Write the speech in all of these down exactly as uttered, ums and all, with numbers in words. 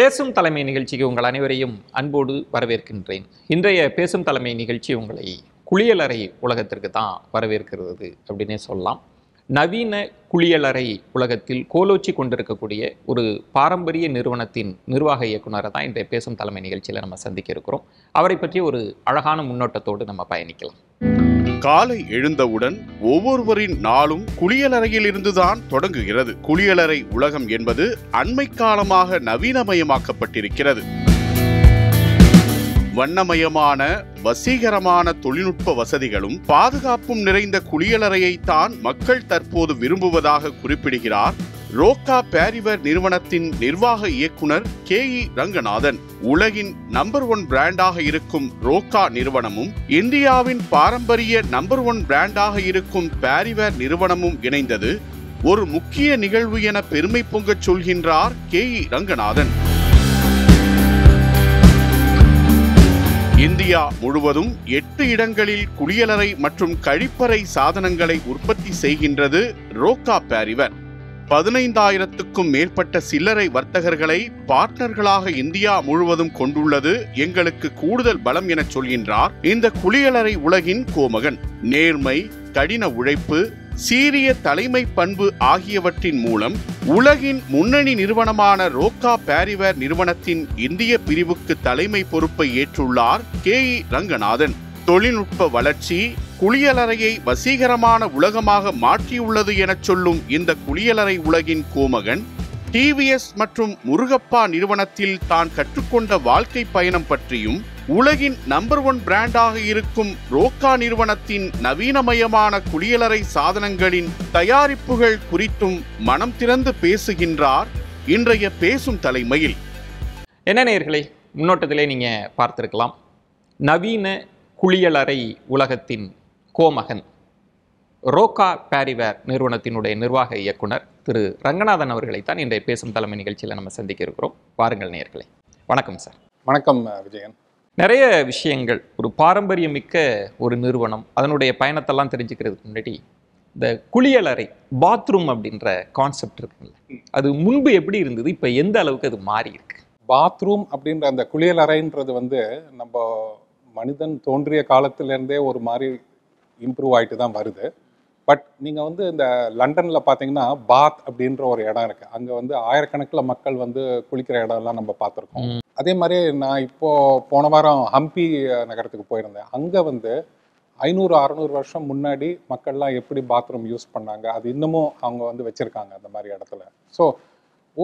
பேசும் தலைமை நிகழ்ச்சிக்கு உங்கள் அனைவரையும் அன்போடு வரவேற்கின்றேன். இன்றைய பேசும் தலைமை நிகழ்ச்சி உங்களை குளியலறை உலகத்திற்கு தான் வரவேற்கிறது அப்படின்னே சொல்லலாம். நவீன குளியலறை உலகத்தில் கோலோச்சி கொண்டிருக்கக்கூடிய ஒரு பாரம்பரிய நிறுவனத்தின் நிர்வாக இயக்குநரை தான் இன்றைய பேசும் தலைமை நிகழ்ச்சியில் நம்ம சந்திக்க இருக்கிறோம். அவரை பற்றி ஒரு அழகான முன்னோட்டத்தோடு நம்ம பயணிக்கலாம். காலை எழுந்தவுடன் ஒவ்வொருவரின் நாளும் குளியலறையில் இருந்துதான் தொடங்குகிறது. குளியலறை உலகம் என்பது அண்மை காலமாக நவீனமயமாக்கப்பட்டிருக்கிறது. வண்ணமயமான வசீகரமான தொழில்நுட்ப வசதிகளும் பாதுகாப்பும் நிறைந்த குளியலறையைத்தான் மக்கள் தற்போது விரும்புவதாக குறிப்பிடுகிறார் ரோக்கா பேரிவர் நிறுவனத்தின் நிர்வாக இயக்குனர் கே. ரங்கநாதன். உலகின் நம்பர் ஒன் பிராண்டாக இருக்கும் ரோக்கா நிறுவனமும் இந்தியாவின் பாரம்பரிய நம்பர் ஒன் பிராண்டாக இருக்கும் பேரிவர் நிறுவனமும் இணைந்தது ஒரு முக்கிய நிகழ்வு என பெருமை பொங்கச் சொல்கின்றார் கே. ரங்கநாதன். இந்தியா முழுவதும் எட்டு இடங்களில் குளியலறை மற்றும் கழிப்பறை சாதனங்களை உற்பத்தி செய்கின்றது ரோக்கா பேரிவர். பதினைந்தாயிரத்துக்கும் மேற்பட்ட சில்லறை வர்த்தகர்களை பார்ட்னர்களாக இந்தியா முழுவதும் கொண்டுள்ளது எங்களுக்கு கூடுதல் பலம் என சொல்கின்றார் இந்த குளியலறை உலகின் கோமகன். நேர்மை, கடின உழைப்பு, சீரிய தலைமை பண்பு ஆகியவற்றின் மூலம் உலகின் முன்னணி நிறுவனமான ரோக்கா பேரிவர் நிறுவனத்தின் இந்திய பிரிவுக்கு தலைமை பொறுப்பை ஏற்றுள்ளார் கே. ரங்கநாதன். தொழில்நுட்ப வளர்ச்சி குளியலறையை வசீகரமான உலகமாக மாற்றியுள்ளது என சொல்லும் இந்த குளியலறை உலகின் கோமகன் டிவிஎஸ் மற்றும் முருகப்பா நிறுவனத்தில் தான் கற்றுக்கொண்ட வாழ்க்கை பயணம் பற்றியும் உலகின் நம்பர் ஒன் பிராண்டாக இருக்கும் ரோக்கா நிறுவனத்தின் நவீனமயமான குளியலறை சாதனங்களின் தயாரிப்புகள் குறித்தும் மனம் திறந்து பேசுகின்றார் இன்றைய பேசும் தலைமையில். என்ன நேயர்களே, முன்னோட்டத்திலே நீங்கள் பார்த்திருக்கலாம், நவீன குளியலறை உலகத்தின் கோமகன் ரோக்கா பேரிவர் நிறுவனத்தினுடைய நிர்வாக இயக்குனர் திரு ரங்கநாதன் அவர்களைத்தான் இன்றைய பேசும் தலைமை நிகழ்ச்சியில் நம்ம சந்திக்க இருக்கிறோம். பாருங்கள் நேயர்களே. வணக்கம் சார். வணக்கம் விஜயன். நிறைய விஷயங்கள், ஒரு பாரம்பரியமிக்க ஒரு நிறுவனம், அதனுடைய பயணத்தெல்லாம் தெரிஞ்சுக்கிறதுக்கு முன்னாடி இந்த குளியலறை பாத்ரூம் அப்படின்ற கான்செப்ட் இருக்குங்களா, அது முன்பு எப்படி இருந்தது, இப்போ எந்த அளவுக்கு அது மாறி இருக்கு? பாத்ரூம் அப்படின்ற அந்த குளியலறைன்றது வந்து நம்ம மனிதன் தோன்றிய காலத்திலேருந்தே ஒரு மாதிரி இம்ப்ரூவ் ஆகிட்டு தான் வருது. பட் நீங்கள் வந்து இந்த லண்டனில் பார்த்தீங்கன்னா பாத் அப்படின்ற ஒரு இடம் இருக்குது. அங்கே வந்து ஆயிரக்கணக்கில் மக்கள் வந்து குளிக்கிற இடம்லாம் நம்ம பார்த்துருக்கோம். அதே மாதிரி நான் இப்போது போன வாரம் ஹம்பி நகரத்துக்கு போயிருந்தேன். அங்கே வந்து ஐநூறு அறநூறு வருஷம் முன்னாடி மக்கள்லாம் எப்படி பாத்ரூம் யூஸ் பண்ணாங்க, அது இன்னமும் அவங்க வந்து வச்சுருக்காங்க அந்த மாதிரி இடத்துல. ஸோ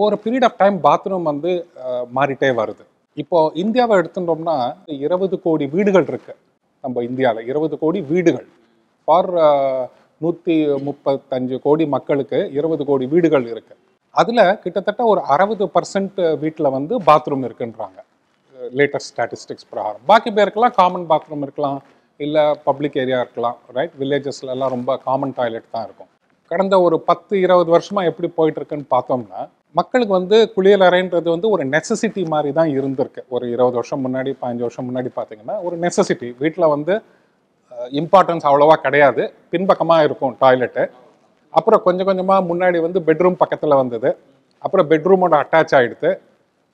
ஒரு பீரியட் ஆஃப் டைம் பாத்ரூம் வந்து மாறிட்டே வருது. இப்போ இந்தியாவை எடுத்துட்டோம்னா இருபது கோடி வீடுகள் இருக்கு நம்ம இந்தியாவில். இருபது கோடி வீடுகள் ஃபார் நூற்றி முப்பத்தஞ்சு கோடி மக்களுக்கு இருபது கோடி வீடுகள் இருக்கு. அதுல கிட்டத்தட்ட ஒரு அறுபது பர்சன்ட் வீட்டில் வந்து பாத்ரூம் இருக்குன்றாங்க லேட்டஸ்ட் ஸ்டாட்டிஸ்டிக்ஸ் பிரகாரம். பாக்கி பேருக்குலாம் காமன் பாத்ரூம் இருக்கலாம், இல்லை பப்ளிக் ஏரியா இருக்கலாம். ரைட், வில்லேஜஸ்லாம் ரொம்ப காமன் டாய்லெட் தான் இருக்கும். கடந்த ஒரு பத்து இருபது வருஷமா எப்படி போயிட்டு இருக்குன்னு பார்த்தோம்னா மக்களுக்கு வந்து குளியலறைன்றது வந்து ஒரு நெசசிட்டி மாதிரி தான் இருந்திருக்கு. ஒரு இருபது வருஷம் முன்னாடி பதினஞ்சு வருஷம் முன்னாடி பார்த்தீங்கன்னா ஒரு நெசசிட்டி, வீட்டில் வந்து இம்பார்ட்டன்ஸ் அவ்வளோவா கிடையாது, பின்பக்கமாக இருக்கும் டாய்லெட்டு. அப்புறம் கொஞ்சம் கொஞ்சமாக முன்னாடி வந்து பெட்ரூம் பக்கத்தில் வந்தது, அப்புறம் பெட்ரூமோட அட்டாச் ஆகிடுது,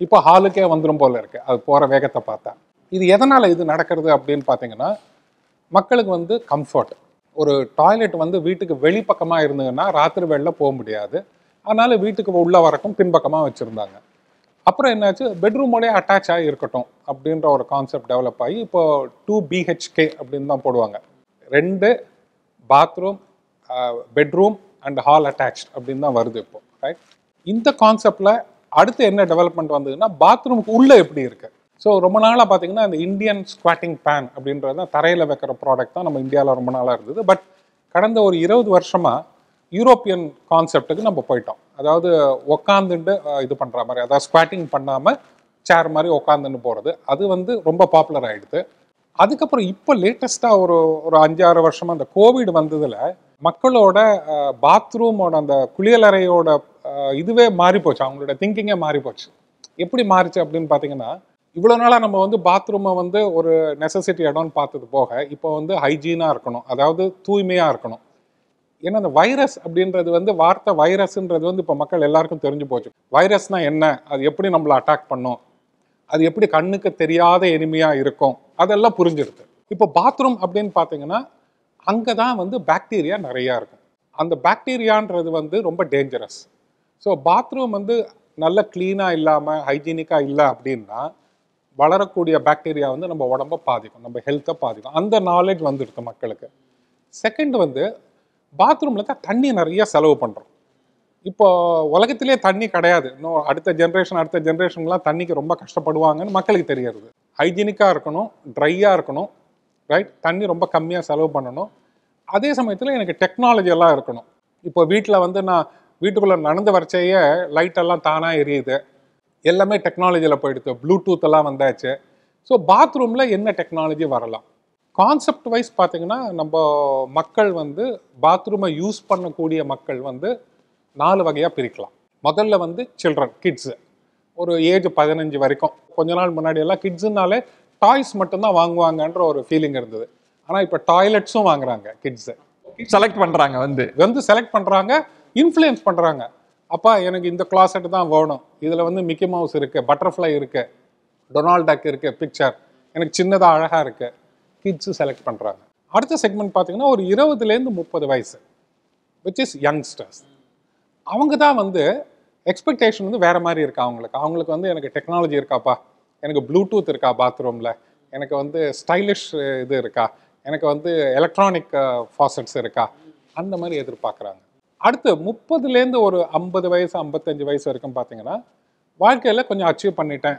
இப்போ ஹாலுக்கே வந்துடும் போல் இருக்குது அது போகிற வேகத்தை பார்த்தா. இது எதனால் இது நடக்கிறது அப்படின்னு பார்த்தீங்கன்னா மக்களுக்கு வந்து கம்ஃபர்ட். ஒரு டாய்லெட் வந்து வீட்டுக்கு வெளிப்பக்கமாக இருந்ததுன்னா ராத்திரி வெளில போக முடியாது, அதனால வீட்டுக்கு உள்ள வரக்கும் பின்பக்கமாக வச்சுருந்தாங்க. அப்புறம் என்னாச்சு, பெட்ரூமோடய அட்டாச் ஆகி இருக்கட்டும் அப்படின்ற ஒரு கான்செப்ட் டெவலப் ஆகி இப்போ டூ பிஹெச்கே அப்படின்னு தான் போடுவாங்க. ரெண்டு bathroom, bedroom and hall attach அப்படின்னு தான் வருது இப்போ. ரைட், இந்த கான்செப்டில் அடுத்து என்ன டெவலப்மெண்ட் வந்ததுன்னா பாத்ரூமுக்கு உள்ளே எப்படி இருக்குது. ஸோ ரொம்ப நாளாக பார்த்தீங்கன்னா இந்த இந்தியன் ஸ்குவாட்டிங் பேன் அப்படின்றது தான் தரையில் வைக்கிற ப்ராடக்ட் தான் நம்ம இந்தியாவில் ரொம்ப நாளாக இருந்தது. பட் கடந்த ஒரு இருபது வருஷமாக யூரோப்பியன் கான்செப்டுக்கு நம்ம போயிட்டோம். அதாவது உக்காந்துட்டு இது பண்ணுற மாதிரி, அதாவது ஸ்குவாட்டிங் பண்ணாமல் சேர் மாதிரி உக்காந்துட்டு போகிறது, அது வந்து ரொம்ப பாப்புலர் ஆகிடுது. அதுக்கப்புறம் இப்போ லேட்டஸ்ட்டாக ஒரு ஒரு அஞ்சாறு வருஷமாக அந்த கோவிட் வந்ததில் மக்களோட பாத்ரூமோட அந்த குளியலறையோட இதுவே மாறி போச்சு, அவங்களோட திங்கிங்கே மாறி போச்சு. எப்படி மாறிச்சு அப்படின்னு பார்த்தீங்கன்னா இவ்வளோ நாளாக நம்ம வந்து பாத்ரூமை வந்து ஒரு நெசசிட்டி இடம்னு பார்த்தது போக இப்போ வந்து ஹைஜீனாக இருக்கணும், அதாவது தூய்மையாக இருக்கணும். ஏன்னா அந்த வைரஸ் அப்படின்றது வந்து வார்த்தை வைரஸ்ன்றது வந்து இப்போ மக்கள் எல்லாருக்கும் தெரிஞ்சு போச்சு. வைரஸ்னால் என்ன, அது எப்படி நம்மளை அட்டாக் பண்ணும், அது எப்படி கண்ணுக்கு தெரியாத எளிமையாக இருக்கும், அதெல்லாம் புரிஞ்சிருக்கு. இப்போ பாத்ரூம் அப்படின்னு பார்த்தீங்கன்னா அங்கே தான் வந்து பாக்டீரியா நிறையா இருக்கும். அந்த பாக்டீரியான்றது வந்து ரொம்ப டேஞ்சரஸ். ஸோ பாத்ரூம் வந்து நல்ல க்ளீனாக இல்லாமல் ஹைஜீனிக்காக இல்லை அப்படின்னா வளரக்கூடிய பாக்டீரியா வந்து நம்ம உடம்பை பாதிக்கும், நம்ம ஹெல்த்தை பாதிக்கும். அந்த நாலேஜ் வந்துருக்கு மக்களுக்கு. செகண்ட் வந்து பாத்ரூமில் தான் தண்ணி நிறையா செலவு பண்ணுறோம். இப்போது உலகத்திலே தண்ணி கிடையாது, இன்னும் அடுத்த ஜென்ரேஷன் அடுத்த ஜென்ரேஷன்லாம் தண்ணிக்கு ரொம்ப கஷ்டப்படுவாங்கன்னு மக்களுக்கு தெரியாது. ஹைஜீனிக்காக இருக்கணும், ட்ரையாக இருக்கணும், ரைட், தண்ணி ரொம்ப கம்மியாக செலவு பண்ணணும். அதே சமயத்தில் எனக்கு டெக்னாலஜியெல்லாம் இருக்கணும். இப்போ வீட்டில் வந்து நான் வீட்டுக்குள்ளே நடந்து வரைச்சையே லைட்டெல்லாம் தானாக எரியுது, எல்லாமே டெக்னாலஜியில் போயிடுது, ப்ளூடூத்தெல்லாம் வந்தாச்சு. ஸோ பாத்ரூமில் என்ன டெக்னாலஜி வரலாம்? கான்செப்ட் வைஸ் பார்த்திங்கன்னா நம்ம மக்கள் வந்து பாத்ரூமை யூஸ் பண்ணக்கூடிய மக்கள் வந்து நாலு வகையாக பிரிக்கலாம். முதல்ல வந்து சில்ட்ரன், கிட்ஸு, ஒரு ஏஜ் பதினஞ்சு வரைக்கும். கொஞ்ச நாள் முன்னாடியெல்லாம் கிட்ஸுனாலே டாய்ஸ் மட்டும்தான் வாங்குவாங்கன்ற ஒரு ஃபீலிங் இருந்தது. ஆனால் இப்போ டாய்லெட்ஸும் வாங்குறாங்க, கிட்ஸு செலக்ட் பண்ணுறாங்க, வந்து வந்து செலக்ட் பண்ணுறாங்க, இன்ஃப்ளூயன்ஸ் பண்ணுறாங்க. அப்பா எனக்கு இந்த கிளாசெட் தான் வேணும், இதில் வந்து மிக்கி மவுஸ் இருக்குது, பட்டர்ஃப்ளை இருக்குது, டொனால்ட் டக் இருக்குது, பிக்சர், எனக்கு சின்னதாக அழகாக இருக்குது, கிட்ஸு செலக்ட் பண்ணுறாங்க. அடுத்த செக்மெண்ட் பார்த்திங்கன்னா ஒரு இருபதுலேருந்து முப்பது வயசு விச் இஸ் யங்ஸ்டர்ஸ். அவங்க தான் வந்து எக்ஸ்பெக்டேஷன் வந்து வேறு மாதிரி இருக்கா அவங்களுக்கு. அவங்களுக்கு வந்து எனக்கு டெக்னாலஜி இருக்காப்பா, எனக்கு ப்ளூடூத் இருக்கா பாத்ரூமில், எனக்கு வந்து ஸ்டைலிஷ் இது இருக்கா, எனக்கு வந்து எலக்ட்ரானிக் ஃபாசட்ஸ் இருக்கா, அந்த மாதிரி எதிர்பார்க்குறாங்க. அடுத்து முப்பதுலேருந்து ஒரு ஐம்பது வயசு ஐம்பத்தஞ்சு வயசு வரைக்கும் பார்த்தீங்கன்னா வாழ்க்கையில் கொஞ்சம் அச்சீவ் பண்ணிட்டேன்,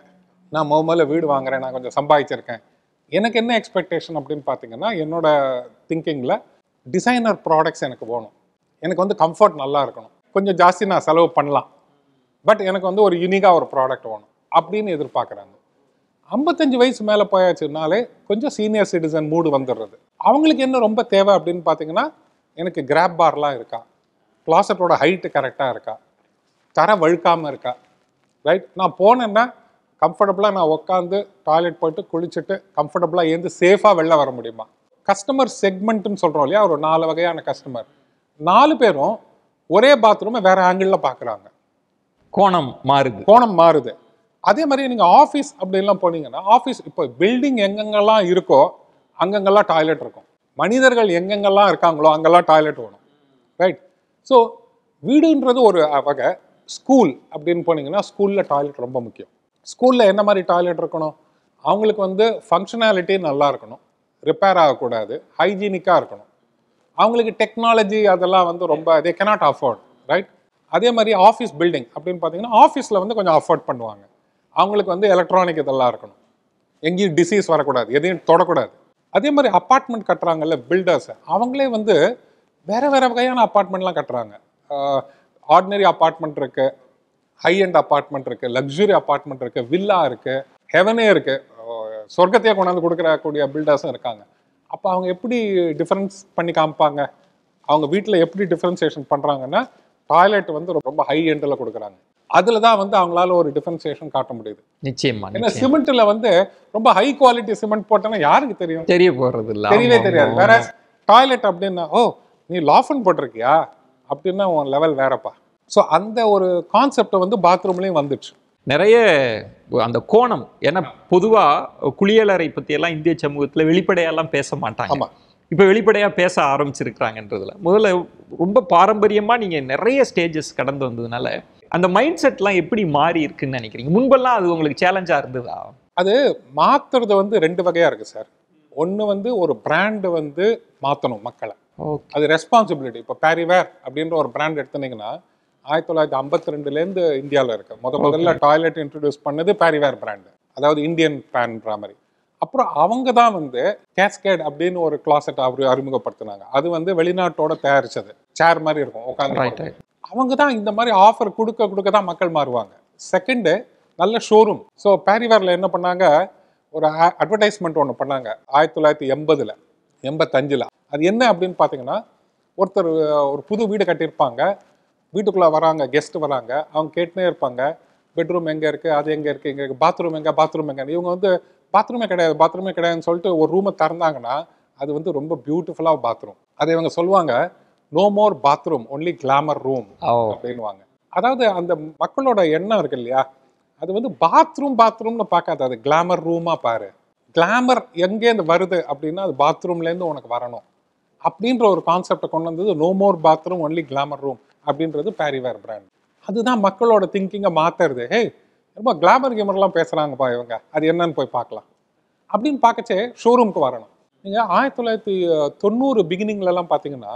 நான் முதல்ல வீடு வாங்குறேன், நான் கொஞ்சம் சம்பாதிச்சிருக்கேன், எனக்கு என்ன எக்ஸ்பெக்டேஷன் அப்படின்னு பார்த்தீங்கன்னா என்னோட திங்கிங்கில் டிசைனர் ப்ராடக்ட்ஸ் எனக்கு வேணும், எனக்கு வந்து கம்ஃபர்ட் நல்லா இருக்கணும், கொஞ்சம் ஜாஸ்தி நான் செலவு பண்ணலாம், பட் எனக்கு வந்து ஒரு யூனிக்காக ஒரு ப்ராடக்ட் வேணும் அப்படின்னு எதிர்பார்க்குறாங்க. ஐம்பத்தஞ்சு வயசு மேலே போயாச்சுனாலே கொஞ்சம் சீனியர் சிட்டிசன் மூடு வந்துடுறது. அவங்களுக்கு என்ன ரொம்ப தேவை அப்படின்னு பார்த்தீங்கன்னா எனக்கு கிராப் பார்லாம் இருக்கா, கிளாசட்டோட ஹைட்டு கரெக்டாக இருக்கா, தர வழுக்காமல் இருக்கா, ரைட், நான் போனேன்னா கம்ஃபர்டபுளாக நான் உட்காந்து டாய்லெட் போய்ட்டு குளிச்சுட்டு கம்ஃபர்டபுளாக ஏந்து சேஃபாக வெளில வர முடியுமா. கஸ்டமர் செக்மெண்ட்டுன்னு சொல்கிறோம் இல்லையா, ஒரு நாலு வகையான கஸ்டமர். நாலு பேரும் ஒரே பாத்ரூமை வேறு ஆங்கிளில் பார்க்குறாங்க, கோணம் மாறுது கோணம் மாறுது அதே மாதிரி நீங்கள் ஆஃபீஸ் அப்படின்லாம் போனீங்கன்னா ஆஃபீஸ் இப்போ பில்டிங் எங்கெங்கெல்லாம் இருக்கோ அங்கங்கெல்லாம் டாய்லெட் இருக்கும், மனிதர்கள் எங்கெங்கெல்லாம் இருக்காங்களோ அங்கெல்லாம் டாய்லெட் வேணும், ரைட். ஸோ வீடுன்றது ஒரு வகை. ஸ்கூல் அப்படின்னு போனீங்கன்னா ஸ்கூலில் டாய்லெட் ரொம்ப முக்கியம். ஸ்கூலில் என்ன மாதிரி டாய்லெட் இருக்கணும்? அவங்களுக்கு வந்து ஃபங்க்ஷனாலிட்டி நல்லா இருக்கணும், ரிப்பேர் ஆகக்கூடாது, ஹைஜீனிக்காக இருக்கணும். அவங்களுக்கு டெக்னாலஜி அதெல்லாம் வந்து ரொம்ப தே கேனாட் அஃபோர்ட், ரைட். அதே மாதிரி ஆஃபீஸ் பில்டிங் அப்படின்னு பார்த்தீங்கன்னா ஆஃபீஸில் வந்து கொஞ்சம் அஃபோர்ட் பண்ணுவாங்க, அவங்களுக்கு வந்து எலக்ட்ரானிக் இதெல்லாம் இருக்கணும், எங்கேயும் டிசீஸ் வரக்கூடாது, எதையும் தொடக்கூடாது. அதே மாதிரி அப்பார்ட்மெண்ட் கட்டுறாங்கல்ல பில்டர்ஸ், அவங்களே வந்து வேறு வேறு வகையான அப்பார்ட்மெண்ட்லாம் கட்டுறாங்க. ஆர்டினரி அப்பார்ட்மெண்ட் இருக்குது, ஹை அண்ட் அப்பார்ட்மெண்ட் இருக்குது, லக்ஸுரி அப்பார்ட்மெண்ட் இருக்குது, வில்லா இருக்குது, ஹெவனே இருக்குது, சொர்க்கத்தையே கொண்டாந்து கொடுக்கறக்கூடிய பில்டர்ஸும் இருக்காங்க. அப்போ அவங்க எப்படி டிஃப்ரென்ஸ் பண்ணி காமிப்பாங்க, அவங்க வீட்டில் எப்படி டிஃப்ரென்சியேஷன் பண்ணுறாங்கன்னா டாய்லெட் வந்து ரொம்ப ஹை எண்டில் கொடுக்குறாங்க, அதில் தான் வந்து அவங்களால ஒரு டிஃபரன்சியேஷன் காட்ட முடியுது. நிச்சயமாக ஏன்னா சிமெண்ட்டில் வந்து ரொம்ப ஹை குவாலிட்டி சிமெண்ட் போட்டோன்னா யாருக்கு தெரியும்? தெரிய போகிறது இல்லை, தெரியவே தெரியாது. வேற டாய்லெட் அப்படின்னா ஓ நீ லாஃபன் போட்டிருக்கியா அப்படின்னா உன் லெவல் வேறப்பா. ஸோ அந்த ஒரு கான்செப்டை வந்து பாத்ரூம்லேயும் வந்துடுச்சு நிறைய அந்த கோணம். ஏன்னா பொதுவாக குளியலறை பற்றியெல்லாம் இந்திய சமூகத்தில் வெளிப்படையெல்லாம் பேச மாட்டாங்க. ஆமாம், இப்போ வெளிப்படையாக பேச ஆரம்பிச்சிருக்கிறாங்கன்றதுல முதல்ல ரொம்ப பாரம்பரியமாக நீங்கள் நிறைய ஸ்டேஜஸ் கடந்து வந்ததுனால அந்த மைண்ட் செட்லாம் எப்படி மாறி இருக்குன்னு நினைக்கிறீங்க? முன்பெல்லாம் அது உங்களுக்கு சேலஞ்சாக இருந்ததா? அது மாற்றுறது வந்து ரெண்டு வகையாக இருக்குது சார். ஒன்று வந்து ஒரு பிராண்டு வந்து மாற்றணும் மக்களை, அது ரெஸ்பான்சிபிலிட்டி. இப்போ பேரிவேர் அப்படின்ற ஒரு பிராண்ட் எடுத்துனீங்கன்னா ஆயிரத்தி தொள்ளாயிரத்தி ஐம்பத்தி ரெண்டுலேருந்து இந்தியாவில் இருக்கு. முத முதல்ல டாய்லெட் இன்ட்ரடியூஸ் பண்ணது பேரிவேர் பிராண்டு, அதாவது இந்தியன் பிராண்ட் பிராமரி. அப்புறம் அவங்க தான் வந்து கேஸ்கேட் அப்படின்னு ஒரு கிளாசெட் அவரு அறிமுகப்படுத்தினாங்க. அது வந்து வெளிநாட்டோட தயாரிச்சது, சேர் மாதிரி இருக்கும் உட்காந்து. அவங்க தான் இந்த மாதிரி ஆஃபர் கொடுக்க கொடுக்க தான் மக்கள் மாறுவாங்க. செகண்டு நல்ல ஷோரூம். ஸோ பேரிவேரில் என்ன பண்ணாங்க, ஒரு அட்வர்டைஸ்மெண்ட் ஒன்று பண்ணாங்க ஆயிரத்தி தொள்ளாயிரத்தி எண்பதில் எண்பத்தஞ்சில். அது என்ன அப்படின்னு பார்த்தீங்கன்னா ஒருத்தர் ஒரு புது வீடு கட்டியிருப்பாங்க, வீட்டுக்குள்ளே வராங்க, கெஸ்ட்டு வராங்க, அவங்க கேட்டுனே இருப்பாங்க பெட்ரூம் எங்கே இருக்குது, அது எங்கே இருக்குது, எங்கே இருக்குது, பாத்ரூம் எங்கே பாத்ரூம் எங்கேன்னு. இவங்க வந்து பாத்ரூமே கிடையாது பாத்ரூமே கிடையாதுன்னு சொல்லிட்டு ஒரு ரூமை திறந்தாங்கன்னா அது வந்து ரொம்ப பியூட்டிஃபுல்லாக பாத்ரூம். அதை இவங்க சொல்லுவாங்க, no more bathroom, only glamour room அப்படின்னுவாங்க. அதாவது அந்த மக்களோட எண்ணம் இருக்கு இல்லையா, அது வந்து பாத்ரூம் பாத்ரூம்னு பார்க்காது, அது கிளாமர் ரூமா பாரு. கிளாமர் எங்கேருந்து வருது அப்படின்னா அது பாத்ரூம்லேருந்து உனக்கு வரணும் அப்படின்ற ஒரு கான்செப்டை கொண்டு வந்தது no more bathroom only glamour room அப்படின்றது பேரிவேர் பிராண்ட். அதுதான் மக்களோட திங்கிங்கை மாற்றுறது. ஹே ரொம்ப கிளாமர் கேமர்லாம் பேசுகிறாங்கப்பா இவங்க, அது என்னன்னு போய் பார்க்கலாம் அப்படின்னு பார்க்கச்சே ஷோரூமுக்கு வரணும். நீங்கள் ஆயிரத்தி தொள்ளாயிரத்தி தொண்ணூறு பிகினிங்லலாம் பார்த்தீங்கன்னா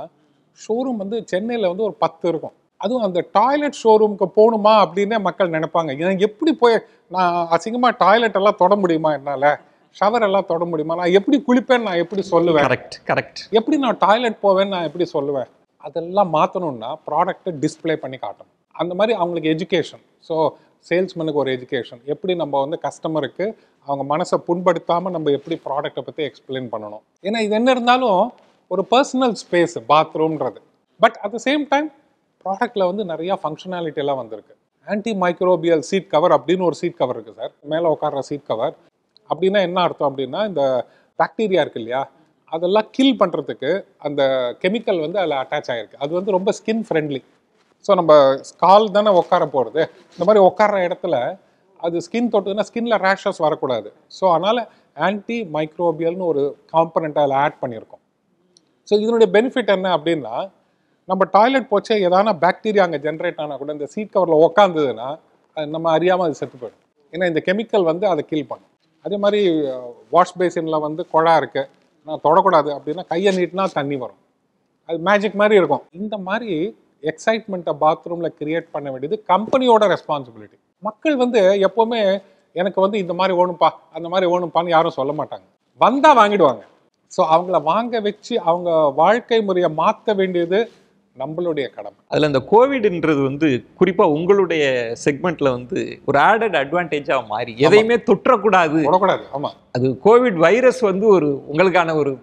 ஷோரூம் வந்து சென்னையில் வந்து ஒரு பத்து இருக்கும். அதுவும் அந்த டாய்லெட் ஷோரூமுக்கு போகணுமா அப்படின்னே மக்கள் நினைப்பாங்க. எனக்கு எப்படி போய் நான் அசிங்கமாக டாய்லெட்டெல்லாம் தொட முடியுமா, என்னால் ஷவர் எல்லாம் தொட முடியுமா, நான் எப்படி குளிப்பேன்னு நான் எப்படி சொல்லுவேன், கரெக்ட் கரெக்ட் எப்படி நான் டாய்லெட் போவேன்னு நான் எப்படி சொல்லுவேன், அதெல்லாம் மாற்றணும்னா ப்ராடக்ட்டை டிஸ்பிளே பண்ணி காட்டணும். அந்த மாதிரி அவங்களுக்கு எஜுகேஷன், ஸோ சேல்ஸ்மேனுக்கு ஒரு எஜுகேஷன், எப்படி நம்ம வந்து கஸ்டமருக்கு அவங்க மனசை புண்படுத்தாமல் நம்ம எப்படி ப்ராடக்டை பற்றி எக்ஸ்பிளைன் பண்ணணும். ஏன்னா இது என்ன இருந்தாலும் ஒரு பர்சனல் ஸ்பேஸ் பாத்ரூம்ன்றது, but at the same time ப்ராடக்டில் வந்து நிறையா ஃபங்க்ஷனாலிட்டியெல்லாம் வந்திருக்கு. ஆன்டி மைக்ரோபியல் சீட் கவர் அப்படின்னு ஒரு சீட் கவர் இருக்குது சார், மேலே உட்கார்ற சீட் கவர். அப்படின்னா என்ன அர்த்தம் அப்படின்னா இந்த பாக்டீரியா இருக்கு இல்லையா, அதெல்லாம் கில் பண்ணுறதுக்கு அந்த கெமிக்கல் வந்து அதில் அட்டாச் ஆகிருக்கு. அது வந்து ரொம்ப ஸ்கின் ஃப்ரெண்ட்லி. ஸோ நம்ம கால் தானே உட்கார போகிறது, இந்த மாதிரி உட்கார்ற இடத்துல அது ஸ்கின் தொட்டுதுன்னா ஸ்கின்ல ரேஷஸ் வரக்கூடாது. ஸோ அதனால் ஆன்டி மைக்ரோபியல்னு ஒரு காம்பனண்ட்டை அதில் ஆட் பண்ணியிருக்கோம். ஸோ இதனுடைய பெனிஃபிட் என்ன அப்படின்னா நம்ம டாய்லெட் போச்சே எதானா பாக்டீரியா அங்கே ஜென்ரேட் ஆனால் கூட இந்த சீட் கவரில் உக்காந்துதுன்னா நம்ம அறியாமல் அது செத்து போயிடும். ஏன்னா இந்த கெமிக்கல் வந்து அதை கீல் பண்ணும். அதே மாதிரி வாஷ் பேசினில் வந்து குழா இருக்குது, நான் தொடக்கூடாது அப்படின்னா கையை நீட்டினா தண்ணி வரும், அது மேஜிக் மாதிரி இருக்கும். இந்த மாதிரி எக்ஸைட்மெண்ட்டை பாத்ரூமில் க்ரியேட் பண்ண வேண்டியது கம்பெனியோட ரெஸ்பான்சிபிலிட்டி. மக்கள் வந்து எப்போவுமே எனக்கு வந்து இந்த மாதிரி ஓணுப்பா அந்த மாதிரி ஓணுப்பான்னு யாரும் சொல்ல மாட்டாங்க, வந்தால் வாங்கிடுவாங்க. ஸோ அவங்கள வாங்க வச்சு அவங்க வாழ்க்கை முறையை மாற்ற வேண்டியது நம்மளுடைய கடமை. அதில் இந்த கோவிட்ன்றது வந்து குறிப்பாக உங்களுடைய செக்மெண்ட்டில் வந்து ஒரு ஆடட் அட்வான்டேஜாக மாறி எதையுமே தொற்றக்கூடாது தொடக்கூடாது. ஆமாம், அது கோவிட் வைரஸ் வந்து ஒரு உங்களுக்கான ஒரு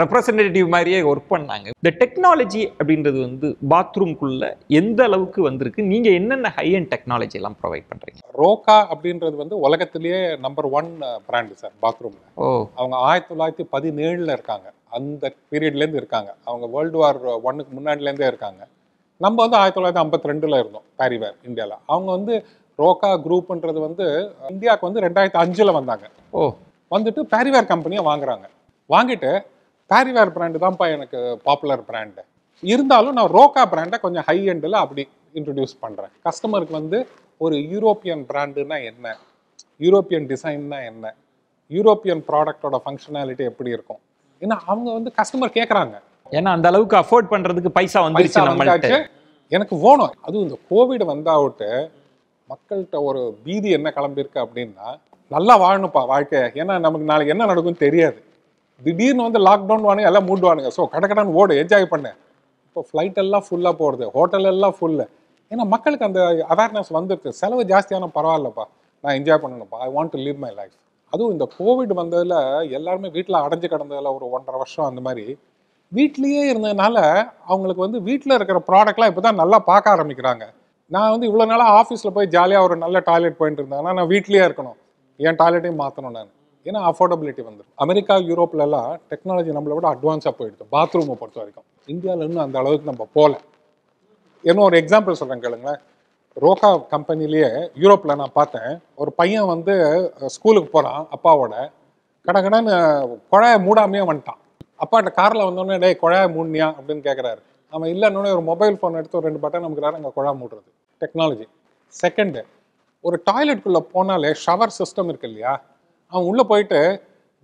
ரெப்ரசன்டேட்டிவ் மாதிரியே ஒர்க் பண்ணாங்க. இந்த டெக்னாலஜி அப்படின்றது வந்து பாத்ரூம்குள்ள எந்த அளவுக்கு வந்திருக்கு, நீங்கள் என்னென்ன ஹை அண்ட் டெக்னாலஜி எல்லாம் ப்ரொவைட் பண்ணுறீங்க? ரோகா அப்படின்றது வந்து உலகத்திலேயே நம்பர் ஒன் பிராண்டு சார் பாத்ரூமில். ஓ அவங்க ஆயிரத்தி தொள்ளாயிரத்தி பதினேழில் இருக்காங்க, அந்த பீரியட்லேருந்து இருக்காங்க. அவங்க வேர்ல்டு வார் ஒன்னுக்கு முன்னாடிலேருந்தே இருக்காங்க. நம்ம வந்து ஆயிரத்தி தொள்ளாயிரத்தி ஐம்பத்தி ரெண்டில் இருந்தோம் பேரிவேர் இந்தியாவில். அவங்க வந்து ரோகா குரூப்ன்றது வந்து இந்தியாவுக்கு வந்து ரெண்டாயிரத்தி அஞ்சில் வந்தாங்க. ஓ வந்துட்டு பேரிவேர் கம்பெனியை வாங்குறாங்க. வாங்கிட்டு பேரிவேர் பிராண்டு தான்ப்பா எனக்கு பாப்புலர் பிராண்டு, இருந்தாலும் நான் ரோகா பிராண்டை கொஞ்சம் ஹை எண்டில் அப்படி இன்ட்ரடியூஸ் பண்ணுறேன். கஸ்டமருக்கு வந்து ஒரு யூரோப்பியன் பிராண்டுன்னா என்ன, யூரோப்பியன் டிசைன்னா என்ன, யூரோப்பியன் ப்ராடக்டோட ஃபங்க்ஷனாலிட்டி எப்படி இருக்கும், ஏன்னா அவங்க வந்து கஸ்டமர் கேட்குறாங்க. ஏன்னா அந்த அளவுக்கு அஃபோர்ட் பண்ணுறதுக்கு பைசா வந்து எனக்கு வேணும். அதுவும் இந்த கோவிட் வந்தாவிட்டு மக்கள்கிட்ட ஒரு பீதி என்ன கிளம்பியிருக்கு அப்படின்னா நல்லா வாழணும்ப்பா வாழ்க்கையை, ஏன்னா நமக்கு நாளைக்கு என்ன நடக்கும்னு தெரியாது. திடீர்னு வந்து லாக்டவுன் வானுங்க எல்லாம் மூடுவானுங்க. ஸோ கடக்கடான்னு ஓடு, என்ஜாய் பண்ணு. இப்போ ஃப்ளைட் எல்லாம் ஃபுல்லாக போடுது, ஹோட்டல் எல்லாம் ஃபுல்லு. ஏன்னா மக்களுக்கு அந்த அவேர்னஸ் வந்துருக்கு. செலவு ஜாஸ்தியான பரவாயில்லப்பா, நான் என்ஜாய் பண்ணணும்ப்பா, I want to leave my life. அதுவும் இந்த கோவிட் வந்ததில் எல்லாருமே வீட்டில் அடைஞ்சு கிடந்ததில் ஒரு ஒன்றரை வருஷம் அந்த மாதிரி வீட்லேயே இருந்ததுனால அவங்களுக்கு வந்து வீட்டில் இருக்கிற ப்ராடக்ட்லாம் இப்போ தான் நல்லா பார்க்க ஆரம்பிக்கிறாங்க. நான் வந்து இவ்வளோ நாளாக ஆஃபீஸில் போய் ஜாலியாக ஒரு நல்ல டாய்லெட் போயிட்டு இருந்தேன், ஆனால் நான் வீட்லேயே இருக்கணும், என் டாய்லெட்டையும் மாற்றணும் நான், ஏன்னா அஃபோர்டபிலிட்டி வந்துடும். அமெரிக்கா யூரோப்லலாம் டெக்னாலஜி நம்மளை விட அட்வான்ஸாக போயிடுது பாத்ரூமை பொறுத்த வரைக்கும். இந்தியாவில் இன்னும் அந்த அளவுக்கு நம்ம போகல. இன்னும் ஒரு எக்ஸாம்பிள் சொல்கிறேன் கேளுங்களேன். ரோகா கம்பெனிலேயே யூரோப்பில் நான் பார்த்தேன், ஒரு பையன் வந்து ஸ்கூலுக்கு போகிறான் அப்பாவோட, கடகடன்னு குழாயை மூடாமையே வந்துட்டான். அப்பாட்ட காரில் வந்தோடனே டே குழாயை மூடனியா அப்படின்னு கேட்குறாரு. அவன் இல்லைன்னொன்னே ஒரு மொபைல் ஃபோன் எடுத்து ஒரு ரெண்டு பட்டன் நமக்கு அங்கே குழா மூடுறது டெக்னாலஜி. செகண்டு, ஒரு டாய்லெட்டுக்குள்ளே போனாலே ஷவர் சிஸ்டம் இருக்கு இல்லையா, அவன் உள்ளே போயிட்டு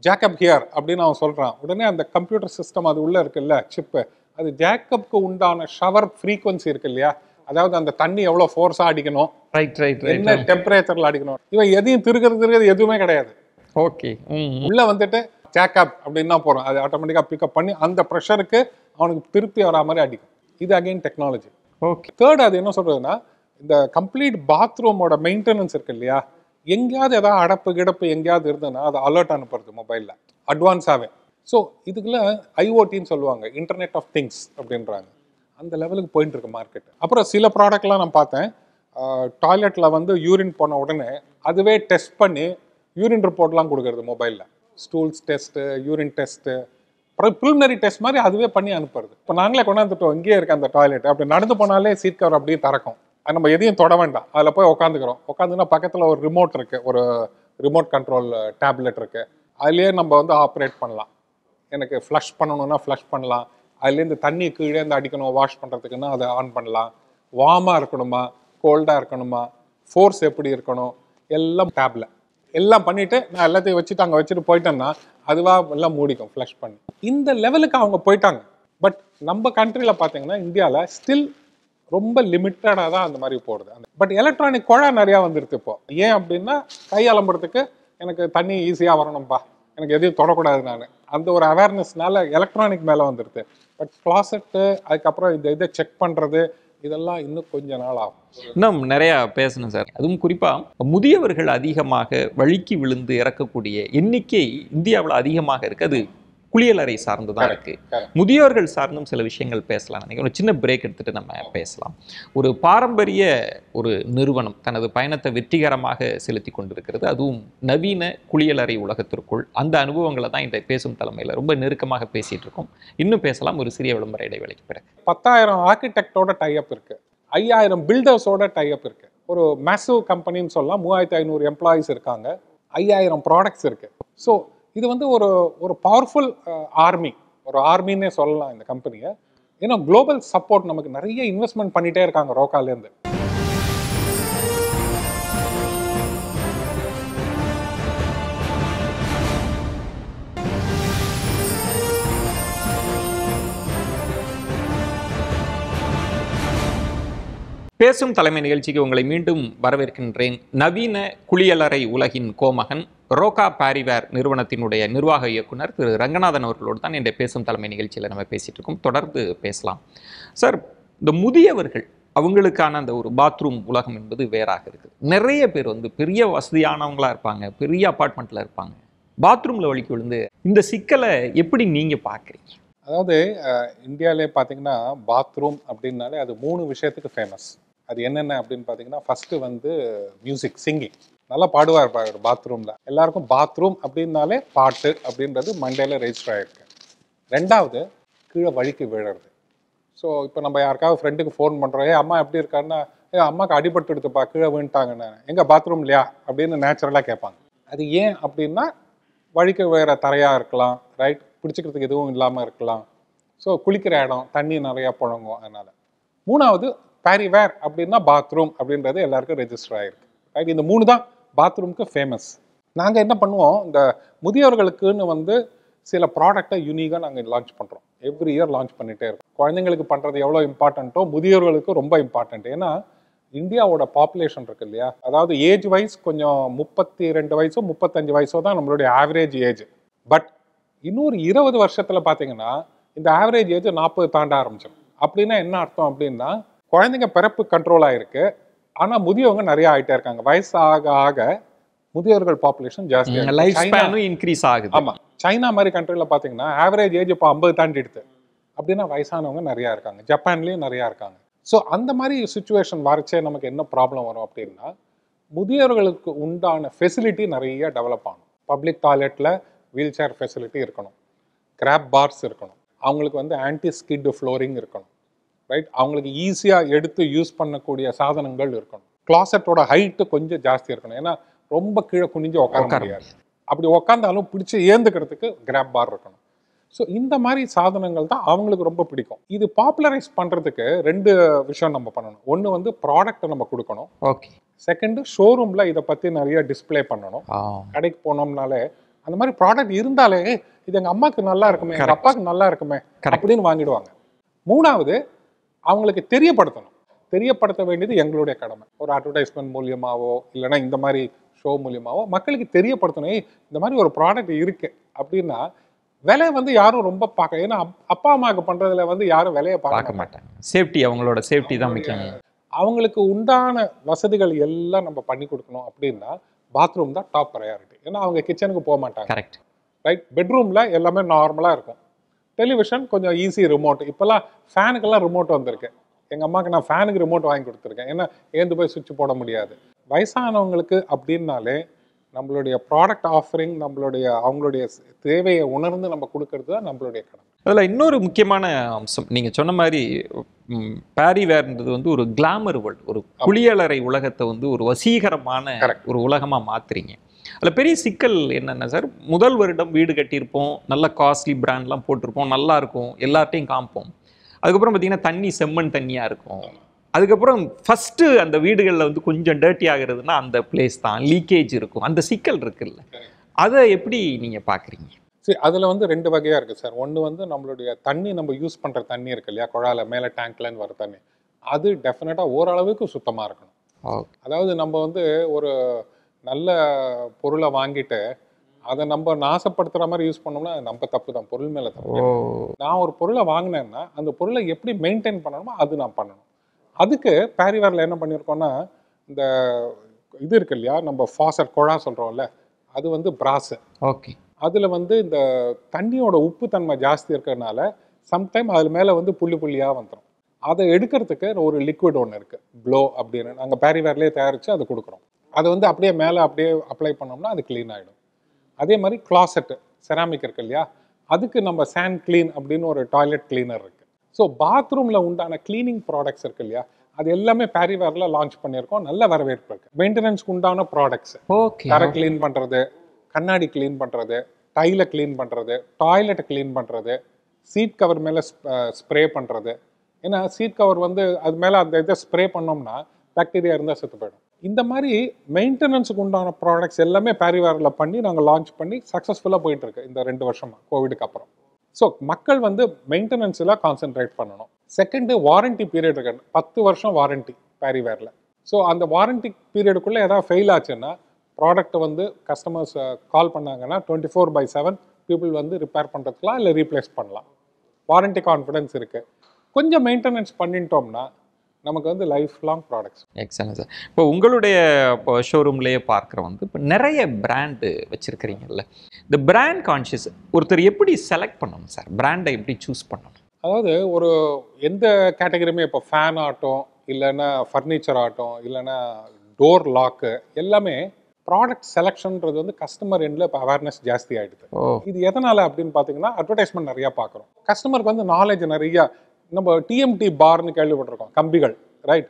ஜாக்கப் ஹியர் அப்படின்னு அவன் சொல்கிறான். உடனே அந்த கம்ப்யூட்டர் சிஸ்டம் அது உள்ளே இருக்குல்ல சிப்பு, அது ஜாக்கப்க்கு உண்டான ஷவர் ஃப்ரீக்வன்சி இருக்கு இல்லையா, அதாவது அந்த தண்ணி எவ்வளோ ஃபோர்ஸாக அடிக்கணும், ரைட் ரைட் என்ன டெம்பரேச்சரில் அடிக்கணும், இவன் எதையும் திருக்கிறது திருக்கிறது எதுவுமே கிடையாது. ஓகே உள்ளே வந்துட்டு ஜாக்கப் அப்படின்னா போகிறோம், அது ஆட்டோமேட்டிக்காக பிக்கப் பண்ணி அந்த ப்ரெஷருக்கு அவனுக்கு திருப்பி வரா மாதிரி அடிக்கும். இது அகெயின் டெக்னாலஜி. ஓகே தேர்ட், அது என்ன சொல்கிறதுன்னா இந்த கம்ப்ளீட் பாத்ரூமோட மெயின்டெனன்ஸ் இருக்கு இல்லையா, எங்கேயாவது ஏதாவது அடப்பு கிடப்பு எங்கேயாவது இருந்ததுன்னா அது அலர்ட் அனுப்புறது மொபைலில் அட்வான்ஸாகவே. ஸோ இதுக்குள்ள ஐஓடின்னு சொல்லுவாங்க, இன்டர்நெட் ஆஃப் திங்ஸ் அப்படின்றாங்க. அந்த லெவலுக்கு போயிட்டு இருக்கு மார்க்கெட். அப்புறம் சில ப்ராடக்ட்லாம் நான் பார்த்தேன், டாய்லெட்டில் வந்து யூரின் போன உடனே அதுவே டெஸ்ட் பண்ணி யூரின் ரிப்போர்ட்லாம் கொடுக்குறது மொபைலில். Stools test, urine test, preliminary test மாதிரி அதுவே பண்ணி அனுப்புறது. இப்போ நாங்களே கொண்டாந்துட்டோம், இங்கேயே இருக்க அந்த டாய்லெட். அப்படி நடந்து போனாலே சீட் கவர் அப்படியே திறக்கும், நம்ம எதையும் தொட வேண்டாம், அதில் போய் உட்காந்துக்கிறோம். உட்காந்துன்னா பக்கத்தில் ஒரு ரிமோட் இருக்குது, ஒரு ரிமோட் கண்ட்ரோல் டேப்லெட் இருக்குது, அதுலேயே நம்ம வந்து ஆப்ரேட் பண்ணலாம். எனக்கு ஃப்ளஷ் பண்ணணுன்னா ஃப்ளஷ் பண்ணலாம், அதுலேருந்து தண்ணி கீழே இருந்து அடிக்கணும் வாஷ் பண்ணுறதுக்குன்னா அதை ஆன் பண்ணலாம். வார்மாக இருக்கணுமா கோல்டாக இருக்கணுமா ஃபோர்ஸ் எப்படி இருக்கணும் எல்லாம் டேப்பில் எல்லாம் பண்ணிவிட்டு நான் எல்லாத்தையும் வச்சுட்டு அங்கே வச்சுட்டு போயிட்டேன்னா அதுவாக எல்லாம் மூடிக்கும் ஃப்ளஷ் பண்ணி. இந்த லெவலுக்கு அவங்க போயிட்டாங்க. பட் நம்ம கண்ட்ரியில் பார்த்தீங்கன்னா இந்தியாவில் ஸ்டில் ரொம்ப லிமிட்டடாக தான் அந்த மாதிரி போடுது. பட் எலக்ட்ரானிக் குழா நிறையா வந்துடுது இப்போது. ஏன் அப்படின்னா கை அலம்புறதுக்கு எனக்கு தண்ணி ஈஸியாக வரணும்ப்பா, எனக்கு எதையும் தொடக்கூடாது நான், அந்த ஒரு அவேர்னஸ்னால எலக்ட்ரானிக் மேலே வந்துடுது. பட் க்ளாசெட்டு அதுக்கப்புறம் இந்த இதை செக் பண்ணுறது இதெல்லாம் இன்னும் கொஞ்ச நாள் ஆகும். இன்னும் நிறையா பேசணும் சார். அதுவும் குறிப்பாக முதியவர்கள் அதிகமாக வழுக்கி விழுந்து இறக்கக்கூடிய எண்ணிக்கை இந்தியாவில் அதிகமாக இருக்குது. அது குளியலறை சார்ந்து தான் இருக்குது. முதியோர்கள் சார்ந்தும் சில விஷயங்கள் பேசலாம் நினைக்கிறேன். ஒரு சின்ன பிரேக் எடுத்துகிட்டு நம்ம பேசலாம். ஒரு பாரம்பரிய ஒரு நிறுவனம் தனது பயணத்தை வெற்றிகரமாக செலுத்தி கொண்டிருக்கிறது, அதுவும் நவீன குளியலறை உலகத்திற்குள். அந்த அனுபவங்களை தான் இந்த பேசும் தலைமையில் ரொம்ப நெருக்கமாக பேசிகிட்டு இருக்கோம். இன்னும் பேசலாம் ஒரு சிறிய விளம்பர இடைவேளைக்கு பிறகு. பத்தாயிரம் ஆர்கிடெக்டோட டைஅப் இருக்குது, ஐயாயிரம் பில்டர்ஸோட டைஅப் இருக்குது, ஒரு மேசிவ் கம்பெனின்னு சொல்லலாம். மூவாயிரத்தி ஐநூறு எம்ப்ளாயிஸ் இருக்காங்க, ஐயாயிரம் ப்ராடக்ட்ஸ் இருக்குது. ஸோ இது வந்து ஒரு ஒரு பவர்ஃபுல் ஆர்மி, ஒரு ஆர்மின்னே சொல்லலாம் இந்த கம்பெனியை. ஏன்னா குளோபல் சப்போர்ட் நமக்கு நிறைய இன்வெஸ்ட்மெண்ட் பண்ணிகிட்டே இருக்காங்க ரோக்காலேருந்து. பேசும் தலைமை நிகழ்ச்சிக்கு உங்களை மீண்டும் வரவேற்கின்றேன். நவீன குளியலறை உலகின் கோமகன் ரோகா பாரிவேர் நிறுவனத்தினுடைய நிர்வாக இயக்குனர் திரு ரங்கநாதன் அவர்களோடு தான் இன்றைய பேசும் தலைமை நிகழ்ச்சியில் நம்ம பேசிகிட்டு இருக்கோம். தொடர்ந்து பேசலாம் சார். இந்த முதியவர்கள் அவங்களுக்கான அந்த ஒரு பாத்ரூம் உலகம் என்பது வேறாக இருக்குது. நிறைய பேர் வந்து பெரிய வசதியானவங்களாக இருப்பாங்க, பெரிய அப்பார்ட்மெண்ட்டில் இருப்பாங்க, பாத்ரூமில் வலிக்கு விழுந்து. இந்த சிக்கலை எப்படி நீங்கள் பார்க்குறீங்க? அதாவது இந்தியாவிலே பார்த்தீங்கன்னா பாத்ரூம் அப்படின்னாலே அது மூணு விஷயத்துக்கு ஃபேமஸ். அது என்னென்ன அப்படின்னு பார்த்தீங்கன்னா, ஃபஸ்ட்டு வந்து மியூசிக், சிங்கிங். நல்லா பாடுவாக இருப்பாங்க ஒரு பாத்ரூமில். எல்லாருக்கும் பாத்ரூம் அப்படின்னாலே பாட்டு அப்படின்றது மண்டேல ரெஜிஸ்டர் ஆகிருக்கு. ரெண்டாவது கீழே வழிக்கு விழுறது. ஸோ இப்போ நம்ம யாருக்காவது ஃப்ரெண்டுக்கு ஃபோன் பண்ணுறோம், ஏ அம்மா எப்படி இருக்காருன்னா, ஏ அம்மாவுக்கு அடிபட்டு எடுத்துப்பா கீழே விழுந்துட்டாங்கன்னு, எங்கள் பாத்ரூம் இல்லையா அப்படின்னு நேச்சுரலாக கேட்பாங்க. அது ஏன் அப்படின்னா வழிக்கு விழுற தரையாக இருக்கலாம், ரைட், பிடிச்சிக்கிறதுக்கு எதுவும் இல்லாமல் இருக்கலாம். ஸோ குளிக்கிற இடம் தண்ணி நிறையா புழங்கும். அதனால் மூணாவது பாரிவேர் அப்படின்னா பாத்ரூம் அப்படின்றது எல்லாருக்கும் ரெஜிஸ்டர் ஆகிருக்கு, ரைட். இந்த மூணு தான் பாத்ரூமுக்கு ஃபேமஸ். நாங்கள் என்ன பண்ணுவோம், இந்த முதியவர்களுக்குன்னு வந்து சில ப்ராடக்டை யூனிக்காக நாங்கள் லான்ச் பண்ணுறோம். எவ்ரி இயர் லான்ச் பண்ணிகிட்டே இருக்கோம். குழந்தைங்களுக்கு பண்ணுறது எவ்வளோ இம்பார்ட்டண்ட்டோ முதியோர்களுக்கு ரொம்ப இம்பார்ட்டண்ட். ஏன்னா இந்தியாவோட பாப்புலேஷன் இருக்குது இல்லையா, அதாவது ஏஜ் வைஸ் கொஞ்சம் முப்பத்தி ரெண்டு வயசோ முப்பத்தஞ்சு வயசோ தான் நம்மளுடைய ஆவரேஜ் ஏஜ். பட் இன்னொரு இருபது வருஷத்தில் பார்த்தீங்கன்னா இந்த ஆவரேஜ் ஏஜ் நாற்பது தாண்ட ஆரம்பிச்சிடும். அப்படின்னா என்ன அர்த்தம் அப்படின்னா, குழந்தைங்க பிறப்பு கண்ட்ரோலாக இருக்குது, ஆனால் முதியவங்க நிறையா ஆகிட்டே இருக்காங்க. வயசாக ஆக முதியோர்கள் பாப்புலேஷன் ஜாஸ்தியாக லைஃப் ஸ்பேனும் இன்க்ரீஸ் ஆகுது. ஆமாம், சைனா மாதிரி கண்ட்ரியில் பார்த்தீங்கன்னா ஆவரேஜ் ஏஜ் இப்போ ஐம்பது தாண்டிடுது. அப்படின்னா வயசானவங்க நிறையா இருக்காங்க, ஜப்பான்லேயும் நிறையா இருக்காங்க. ஸோ அந்த மாதிரி சுச்சுவேஷன் வரைச்சே நமக்கு என்ன ப்ராப்ளம் வரும் அப்படின்னா, முதியோர்களுக்கு உண்டான ஃபெசிலிட்டி நிறைய டெவலப் ஆகணும். பப்ளிக் டாய்லெட்டில் வீல் சேர் ஃபெசிலிட்டி இருக்கணும், கிராப் பார்ஸ் இருக்கணும், அவங்களுக்கு வந்து ஆன்டி ஸ்கிட் ஃப்ளோரிங் இருக்கணும், ரைட். அவங்களுக்கு ஈஸியாக எடுத்து யூஸ் பண்ணக்கூடிய சாதனங்கள் இருக்கணும். கிளாசட்டோட ஹைட்டு கொஞ்சம் ஜாஸ்தி இருக்கணும், ஏன்னா ரொம்ப கீழே குனிஞ்சு உட்கார முடியாது. அப்படி உக்காந்தாலும் பிடிச்சி ஏந்துக்கிறதுக்கு கிராப் பார் இருக்கணும். ஸோ இந்த மாதிரி சாதனங்கள் தான் அவங்களுக்கு ரொம்ப பிடிக்கும். இது பாப்புலரைஸ் பண்ணுறதுக்கு ரெண்டு விஷயம் நம்ம பண்ணணும். ஒன்று வந்து ப்ராடக்ட்டை நம்ம கொடுக்கணும், ஓகே. செகண்டு ஷோரூமில் இதை பற்றி நிறைய டிஸ்பிளே பண்ணணும். கடைக்கு போனோம்னாலே அந்த மாதிரி ப்ராடக்ட் இருந்தாலே இது எங்கள் அம்மாவுக்கு நல்லா இருக்குமே, எங்கள் அப்பாவுக்கு நல்லா இருக்குமே அப்படின்னு வாங்கிடுவாங்க. மூணாவது அவங்களுக்கு தெரியப்படுத்தணும். தெரியப்படுத்த வேண்டியது எங்களுடைய கடமை. ஒரு அட்வர்டைஸ்மெண்ட் மூலியமாகவோ இல்லைனா இந்த மாதிரி ஷோ மூலியமாகவோ மக்களுக்கு தெரியப்படுத்தணும், இந்த மாதிரி ஒரு ப்ராடக்ட் இருக்குது அப்படின்னா. விலை வந்து யாரும் ரொம்ப பார்க்க, ஏன்னா அப்பா அம்மாவுக்கு பண்ணுறதுல வந்து யாரும் விலையை பார்க்க மாட்டாங்க. சேஃப்டி, அவங்களோட சேஃப்டி தான் முக்கியம். அவங்களுக்கு உண்டான வசதிகள் எல்லாம் நம்ம பண்ணி கொடுக்கணும் அப்படின்னா பாத்ரூம் தான் டாப் ப்ரையாரிட்டி. ஏன்னா அவங்க கிச்சனுக்கு போக மாட்டாங்க, கரெக்ட், ரைட். பெட்ரூமில் எல்லாமே நார்மலாக இருக்கும். டெலிவிஷன் கொஞ்சம் ஈஸி ரிமோட். இப்போல்லாம் ஃபேனுக்கெல்லாம் ரிமோட் வந்திருக்கு. எங்கள் அம்மாவுக்கு நான் ஃபேனுக்கு ரிமோட் வாங்கி கொடுத்துருக்கேன், ஏன்னா ஏந்து போய் சுவிட்ச் போட முடியாது. வயசானவங்களுக்கு அப்படின்னாலே நம்மளுடைய ப்ராடக்ட் ஆஃபரிங் நம்மளுடைய அவங்களுடைய தேவையை உணர்ந்து நம்ம கொடுக்கறது தான் நம்மளுடைய கடமை. அதில் இன்னொரு முக்கியமான அம்சம் நீங்கள் சொன்ன மாதிரி பாரிவேர்ன்றது வந்து ஒரு கிளாமர் வேர்ல்டு, ஒரு குளியலறை உலகத்தை வந்து ஒரு வசீகரமான ஒரு உலகமாக மாற்றுறீங்க. அதில் பெரிய சிக்கல் என்னென்ன சார், முதல் வருடம் வீடு கட்டியிருப்போம், நல்ல காஸ்ட்லி பிராண்ட்லாம் போட்டிருப்போம், நல்லாயிருக்கும், எல்லார்ட்டையும் காமிப்போம். அதுக்கப்புறம் பார்த்திங்கன்னா தண்ணி செம்மண் தண்ணியாக இருக்கும். அதுக்கப்புறம் ஃபஸ்ட்டு அந்த வீடுகளில் வந்து கொஞ்சம் டர்ட்டி ஆகிறதுனா அந்த பிளேஸ் தான், லீக்கேஜ் இருக்கும், அந்த சிக்கல் இருக்குல்ல, அதை எப்படி நீங்கள் பார்க்குறீங்க? சரி, அதில் வந்து ரெண்டு வகையாக இருக்குது சார். ஒன்று வந்து நம்மளுடைய தண்ணி நம்ம யூஸ் பண்ணுற தண்ணி இருக்குது இல்லையா, குழாயில் மேலே டேங்க்லன்னு வர தண்ணி, அது டெஃபினட்டாக ஓரளவுக்கு சுத்தமாக இருக்கணும். அதாவது நம்ம வந்து ஒரு நல்ல பொருளை வாங்கிட்டு அதை நம்ம நாசப்படுத்துகிற மாதிரி யூஸ் பண்ணோம்னா நம்ம தப்பு தான், பொருள் மேலே தப்பு. நான் ஒரு பொருளை வாங்கினேன்னா அந்த பொருளை எப்படி மெயின்டைன் பண்ணணுமோ அது நான் பண்ணணும். அதுக்கு பாரிவேரில் என்ன பண்ணியிருக்கோன்னா, இந்த இது இருக்கு இல்லையா நம்ம ஃபாசர் குழா சொல்கிறோம்ல, அது வந்து பிராஸு. ஓகே, அதில் வந்து இந்த தண்ணியோட உப்பு தன்மை ஜாஸ்தி இருக்கிறதுனால சம்டைம் அது மேலே வந்து புள்ளி புள்ளியாக வந்துடும். அதை எடுக்கிறதுக்கு ஒரு லிக்விட் ஒன்று இருக்குது, ப்ளோ அப்படின்னு நாங்கள் பாரிவேர்லேயே தயாரித்து அதை கொடுக்குறோம். அதை வந்து அப்படியே மேலே அப்படியே அப்ளை பண்ணோம்னா அது க்ளீன் ஆகிடும். அதே மாதிரி கிளாசெட்டு செராமிக் இருக்குது இல்லையா, அதுக்கு நம்ம சாண்ட் க்ளீன் அப்படின்னு ஒரு டாய்லெட் க்ளீனர் இருக்குது. ஸோ பாத்ரூமில் உண்டான கிளீனிங் ப்ராடக்ட்ஸ் இருக்கு இல்லையா, அது எல்லாமே பாரிவேரில் லான்ச் பண்ணியிருக்கோம். நல்ல வரவேற்பு இருக்குது. மெயின்டெனன்ஸ்க்கு உண்டான ப்ராடக்ட்ஸ், தரை க்ளீன் பண்ணுறது, கண்ணாடி க்ளீன் பண்ணுறது, டைலை க்ளீன் பண்ணுறது, டாய்லெட்டை க்ளீன் பண்ணுறது, சீட் கவர் மேலே ஸ்ப்ரே பண்ணுறது. ஏன்னா சீட் கவர் வந்து அது மேலே அந்த இதை ஸ்ப்ரே பண்ணோம்னா பாக்டீரியா இருந்தால் செத்து போயிடும். இந்த மாதிரி மெயின்டெனன்ஸுக்கு உண்டான ப்ராடக்ட்ஸ் எல்லாமே பாரிவேரில் பண்ணி நாங்கள் லான்ச் பண்ணி சக்ஸஸ்ஃபுல்லாக போயிட்டுருக்கு இந்த ரெண்டு வருஷமாக கோவிடுக்கு அப்புறம். ஸோ மக்கள் வந்து மெயின்டெனன்ஸில் கான்சென்ட்ரேட் பண்ணணும். செகண்டு, வாரண்டி பீரியட் இருக்கு, பத்து வருஷம் வாரண்டி பாரிவேரில். ஸோ அந்த வாரண்டி பீரியடுக்குள்ளே எதாவது ஃபெயில் ஆச்சுன்னா ப்ராடக்ட் வந்து கஸ்டமர்ஸ் கால் பண்ணாங்கன்னா twenty four by seven people வந்து ரிப்பேர் பண்ணுறதுக்கலாம் இல்லை ரீப்ளேஸ் பண்ணலாம். வாரண்டி கான்ஃபிடன்ஸ் இருக்குது. கொஞ்சம் மெயின்டெனன்ஸ் பண்ணிட்டோம்னா நமக்கு வந்து life long products. Excellent sir. இப்போ உங்களுடைய இப்போ ஷோரூம்லேயே பார்க்குற வந்து இப்போ நிறைய பிராண்டு வச்சுருக்கிறீங்கல்ல, இந்த பிராண்ட் கான்ஷியஸ் ஒருத்தர் எப்படி செலக்ட் பண்ணணும் சார்? பிராண்டை எப்படி சூஸ் பண்ணணும்? அதாவது ஒரு எந்த கேட்டகரியுமே இப்போ ஃபேன் ஆட்டும், இல்லைன்னா ஃபர்னிச்சர் ஆட்டும், இல்லைன்னா டோர் லாக்கு, எல்லாமே ப்ராடக்ட் செலெக்ஷன்றது வந்து கஸ்டமர் எண்டில் இப்போ அவேர்னஸ் ஜாஸ்தி ஆகிடுது. இது எதனால் அப்படின்னு பார்த்தீங்கன்னா அட்வர்டைஸ்மெண்ட் நிறையா பார்க்குறோம். கஸ்டமருக்கு வந்து நாலேஜ் நிறையா, நம்ம டிஎம்டி பார்னு கேள்விப்பட்டிருக்கோம், கம்பிகள், ரைட்?